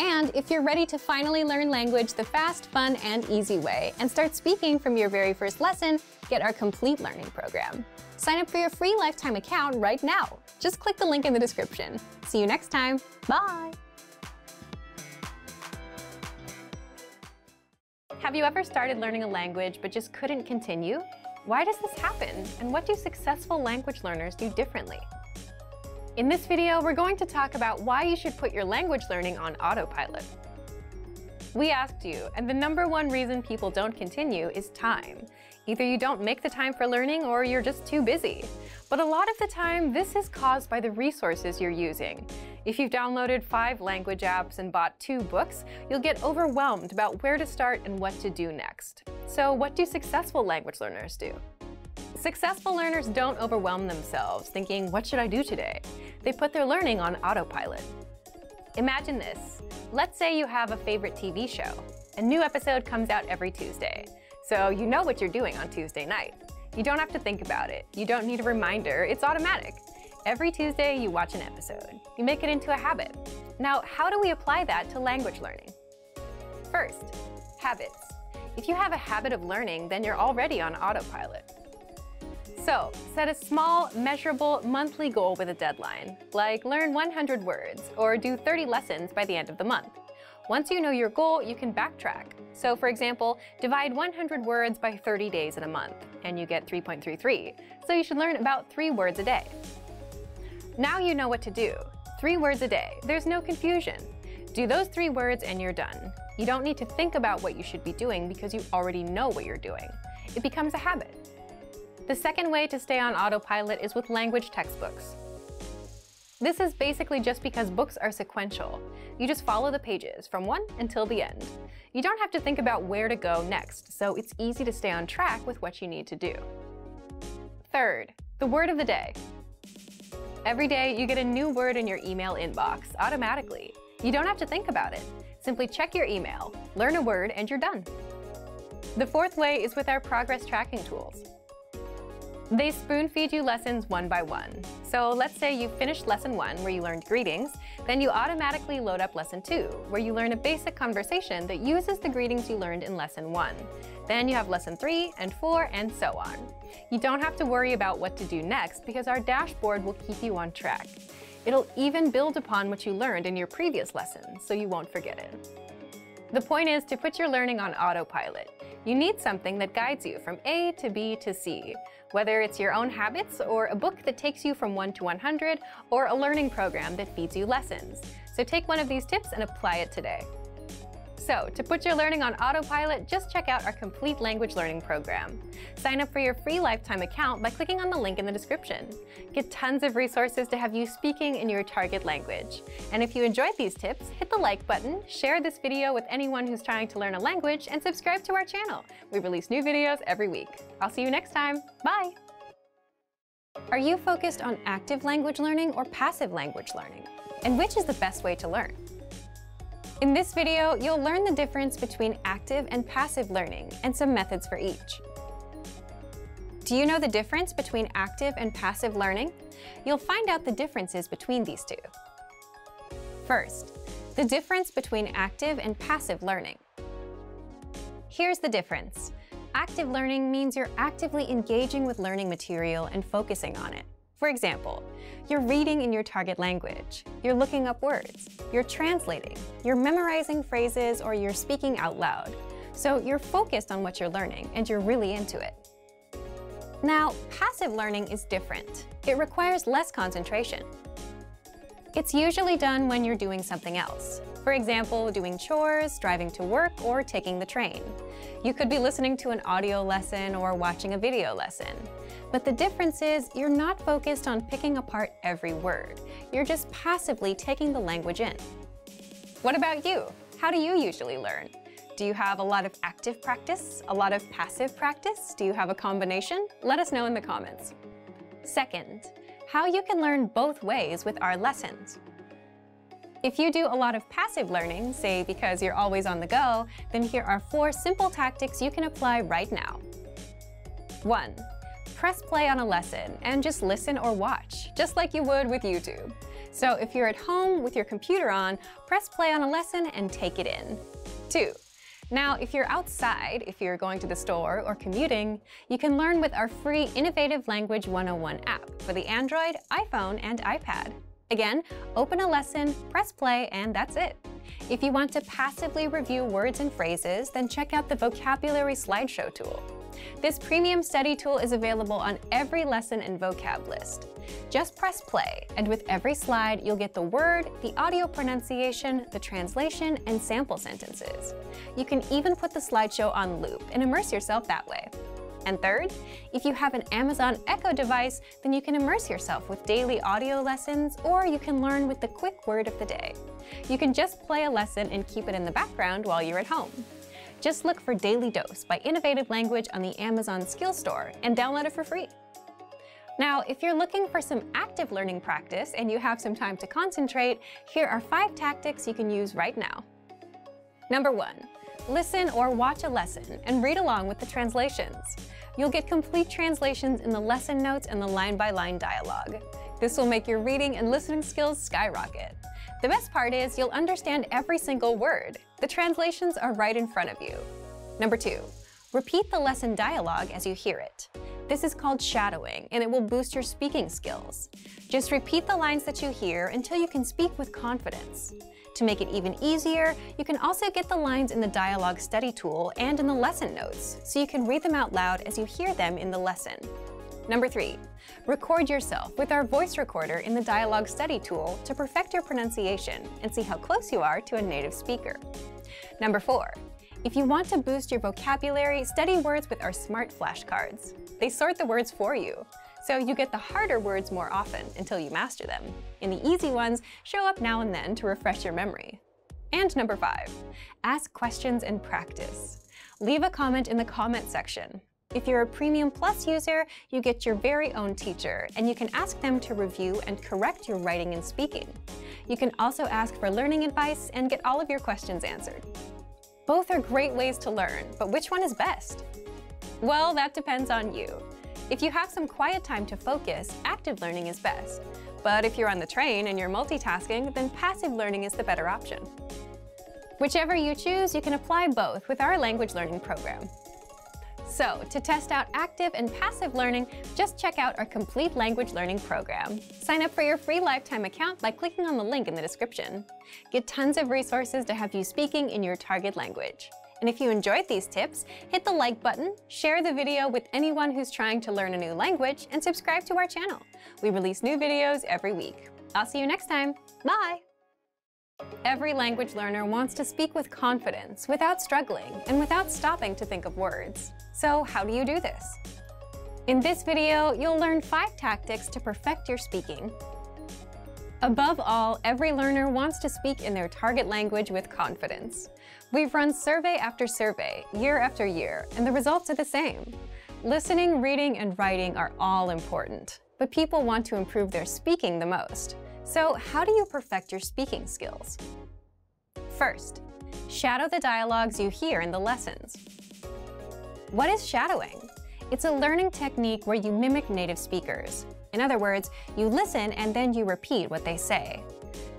And if you're ready to finally learn language the fast, fun, and easy way and start speaking from your very first lesson, get our complete learning program. Sign up for your free lifetime account right now. Just click the link in the description. See you next time. Bye. Have you ever started learning a language but just couldn't continue? Why does this happen? And what do successful language learners do differently? In this video, we're going to talk about why you should put your language learning on autopilot. We asked you, and the number one reason people don't continue is time. Either you don't make the time for learning or you're just too busy. But a lot of the time, this is caused by the resources you're using. If you've downloaded five language apps and bought two books, you'll get overwhelmed about where to start and what to do next. So what do successful language learners do? Successful learners don't overwhelm themselves, thinking, what should I do today? They put their learning on autopilot. Imagine this. Let's say you have a favorite T V show. A new episode comes out every Tuesday. So you know what you're doing on Tuesday night. You don't have to think about it. You don't need a reminder. It's automatic. Every Tuesday, you watch an episode. You make it into a habit. Now, how do we apply that to language learning? First, habits. If you have a habit of learning, then you're already on autopilot. So, set a small, measurable, monthly goal with a deadline, like learn one hundred words or do thirty lessons by the end of the month. Once you know your goal, you can backtrack. So, for example, divide one hundred words by thirty days in a month, and you get three point three three. So you should learn about three words a day. Now you know what to do. Three words a day. There's no confusion. Do those three words and you're done. You don't need to think about what you should be doing because you already know what you're doing. It becomes a habit. The second way to stay on autopilot is with language textbooks. This is basically just because books are sequential. You just follow the pages from one until the end. You don't have to think about where to go next, so it's easy to stay on track with what you need to do. Third, the word of the day. Every day you get a new word in your email inbox automatically. You don't have to think about it. Simply check your email, learn a word, and you're done. The fourth way is with our progress tracking tools. They spoon-feed you lessons one by one. So let's say you finished lesson one, where you learned greetings, then you automatically load up lesson two, where you learn a basic conversation that uses the greetings you learned in lesson one. Then you have lesson three and four and so on. You don't have to worry about what to do next because our dashboard will keep you on track. It'll even build upon what you learned in your previous lesson, so you won't forget it. The point is to put your learning on autopilot. You need something that guides you from A to B to C, whether it's your own habits or a book that takes you from one to one hundred or a learning program that feeds you lessons. So take one of these tips and apply it today. So to put your learning on autopilot, just check out our complete language learning program. Sign up for your free lifetime account by clicking on the link in the description. Get tons of resources to have you speaking in your target language. And if you enjoyed these tips, hit the like button, share this video with anyone who's trying to learn a language, and subscribe to our channel. We release new videos every week. I'll see you next time. Bye. Are you focused on active language learning or passive language learning? And which is the best way to learn? In this video, you'll learn the difference between active and passive learning and some methods for each. Do you know the difference between active and passive learning? You'll find out the differences between these two. First, The difference between active and passive learning. Here's the difference. Active learning means you're actively engaging with learning material and focusing on it. For example, you're reading in your target language, you're looking up words, you're translating, you're memorizing phrases, or you're speaking out loud. So you're focused on what you're learning and you're really into it. Now, passive learning is different. It requires less concentration. It's usually done when you're doing something else. For example, doing chores, driving to work, or taking the train. You could be listening to an audio lesson or watching a video lesson. But the difference is you're not focused on picking apart every word. You're just passively taking the language in. What about you? How do you usually learn? Do you have a lot of active practice? A lot of passive practice? Do you have a combination? Let us know in the comments. Second, how you can learn both ways with our lessons. If you do a lot of passive learning, say because you're always on the go, then here are four simple tactics you can apply right now. One, press play on a lesson and just listen or watch, just like you would with YouTube. So if you're at home with your computer on, press play on a lesson and take it in. Two, now if you're outside, if you're going to the store or commuting, you can learn with our free Innovative Language one oh one app for the Android, iPhone, and iPad. Again, open a lesson, press play, and that's it. If you want to passively review words and phrases, then check out the Vocabulary Slideshow tool. This premium study tool is available on every lesson and vocab list. Just press play, and with every slide, you'll get the word, the audio pronunciation, the translation, and sample sentences. You can even put the slideshow on loop and immerse yourself that way. And third, if you have an Amazon Echo device, then you can immerse yourself with daily audio lessons, or you can learn with the quick word of the day. You can just play a lesson and keep it in the background while you're at home. Just look for Daily Dose by Innovative Language on the Amazon Skill Store and download it for free. Now, if you're looking for some active learning practice and you have some time to concentrate, here are five tactics you can use right now. Number one. Listen or watch a lesson and read along with the translations. You'll get complete translations in the lesson notes and the line-by-line dialogue. This will make your reading and listening skills skyrocket. The best part is you'll understand every single word. The translations are right in front of you. Number two, repeat the lesson dialogue as you hear it. This is called shadowing, and it will boost your speaking skills. Just repeat the lines that you hear until you can speak with confidence. To make it even easier, you can also get the lines in the dialogue study tool and in the lesson notes, so you can read them out loud as you hear them in the lesson. Number three, record yourself with our voice recorder in the dialogue study tool to perfect your pronunciation and see how close you are to a native speaker. Number four, if you want to boost your vocabulary, study words with our smart flashcards. They sort the words for you, so you get the harder words more often until you master them, and the easy ones show up now and then to refresh your memory. And number five, ask questions and practice. Leave a comment in the comment section. If you're a Premium Plus user, you get your very own teacher, and you can ask them to review and correct your writing and speaking. You can also ask for learning advice and get all of your questions answered. Both are great ways to learn, but which one is best? Well, that depends on you. If you have some quiet time to focus, active learning is best. But if you're on the train and you're multitasking, then passive learning is the better option. Whichever you choose, you can apply both with our language learning program. So, to test out active and passive learning, just check out our complete language learning program. Sign up for your free lifetime account by clicking on the link in the description. Get tons of resources to have you speaking in your target language. And if you enjoyed these tips, hit the like button, share the video with anyone who's trying to learn a new language, and subscribe to our channel. We release new videos every week. I'll see you next time. Bye! Every language learner wants to speak with confidence, without struggling, and without stopping to think of words. So how do you do this? In this video, you'll learn five tactics to perfect your speaking. Above all, every learner wants to speak in their target language with confidence. We've run survey after survey, year after year, and the results are the same. Listening, reading, and writing are all important, but people want to improve their speaking the most. So how do you perfect your speaking skills? First, shadow the dialogues you hear in the lessons. What is shadowing? It's a learning technique where you mimic native speakers. In other words, you listen and then you repeat what they say.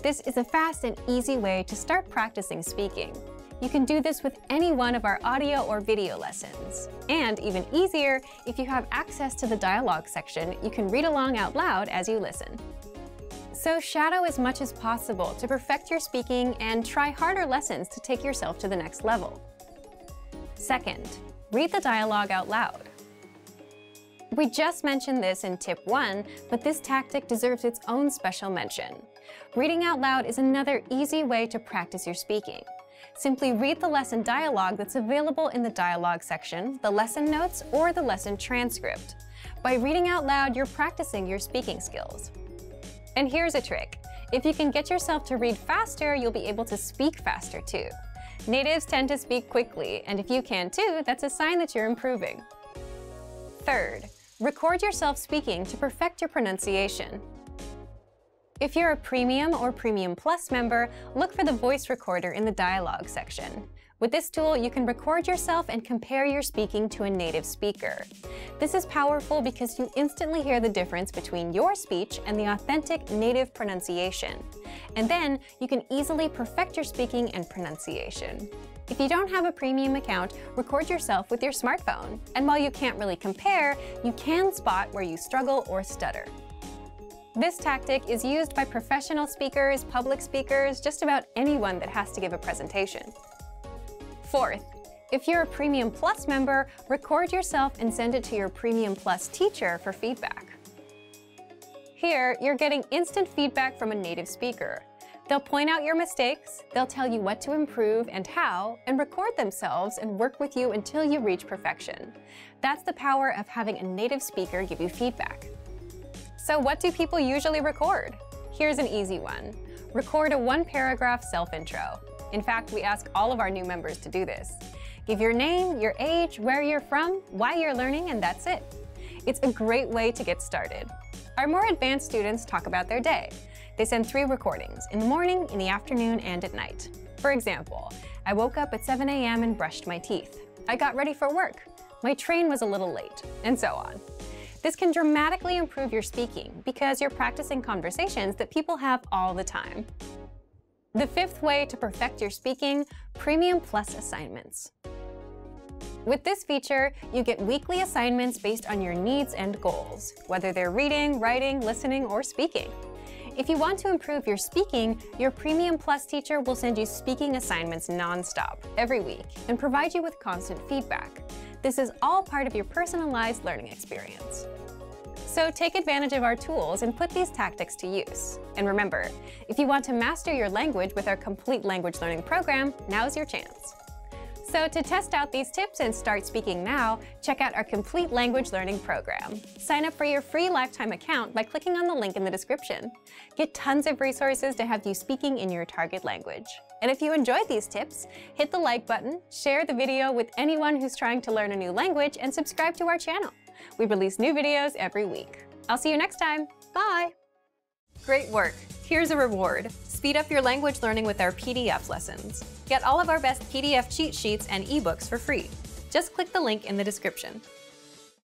This is a fast and easy way to start practicing speaking. You can do this with any one of our audio or video lessons. And even easier, if you have access to the dialogue section, you can read along out loud as you listen. So shadow as much as possible to perfect your speaking and try harder lessons to take yourself to the next level. Second, read the dialogue out loud. We just mentioned this in tip one, but this tactic deserves its own special mention. Reading out loud is another easy way to practice your speaking. Simply read the lesson dialogue that's available in the dialogue section, the lesson notes, or the lesson transcript. By reading out loud, you're practicing your speaking skills. And here's a trick. If you can get yourself to read faster, you'll be able to speak faster too. Natives tend to speak quickly, and if you can too, that's a sign that you're improving. Third, record yourself speaking to perfect your pronunciation. If you're a Premium or Premium Plus member, look for the voice recorder in the dialogue section. With this tool, you can record yourself and compare your speaking to a native speaker. This is powerful because you instantly hear the difference between your speech and the authentic native pronunciation. And then you can easily perfect your speaking and pronunciation. If you don't have a premium account, record yourself with your smartphone. And while you can't really compare, you can spot where you struggle or stutter. This tactic is used by professional speakers, public speakers, just about anyone that has to give a presentation. Fourth, if you're a Premium Plus member, record yourself and send it to your Premium Plus teacher for feedback. Here, you're getting instant feedback from a native speaker. They'll point out your mistakes, they'll tell you what to improve and how, and record themselves and work with you until you reach perfection. That's the power of having a native speaker give you feedback. So what do people usually record? Here's an easy one. Record a one-paragraph self-intro. In fact, we ask all of our new members to do this. Give your name, your age, where you're from, why you're learning, and that's it. It's a great way to get started. Our more advanced students talk about their day. They send three recordings, in the morning, in the afternoon, and at night. For example, I woke up at seven A M and brushed my teeth. I got ready for work. My train was a little late, and so on. This can dramatically improve your speaking because you're practicing conversations that people have all the time. The fifth way to perfect your speaking, Premium Plus assignments. With this feature, you get weekly assignments based on your needs and goals, whether they're reading, writing, listening, or speaking. If you want to improve your speaking, your Premium Plus teacher will send you speaking assignments nonstop, every week, and provide you with constant feedback. This is all part of your personalized learning experience. So take advantage of our tools and put these tactics to use. And remember, if you want to master your language with our complete language learning program, now's your chance. So to test out these tips and start speaking now, check out our complete language learning program. Sign up for your free lifetime account by clicking on the link in the description. Get tons of resources to have you speaking in your target language. And if you enjoyed these tips, hit the like button, share the video with anyone who's trying to learn a new language, and subscribe to our channel. We release new videos every week. I'll see you next time. Bye! Great work! Here's a reward. Speed up your language learning with our P D F lessons. Get all of our best P D F cheat sheets and ebooks for free. Just click the link in the description.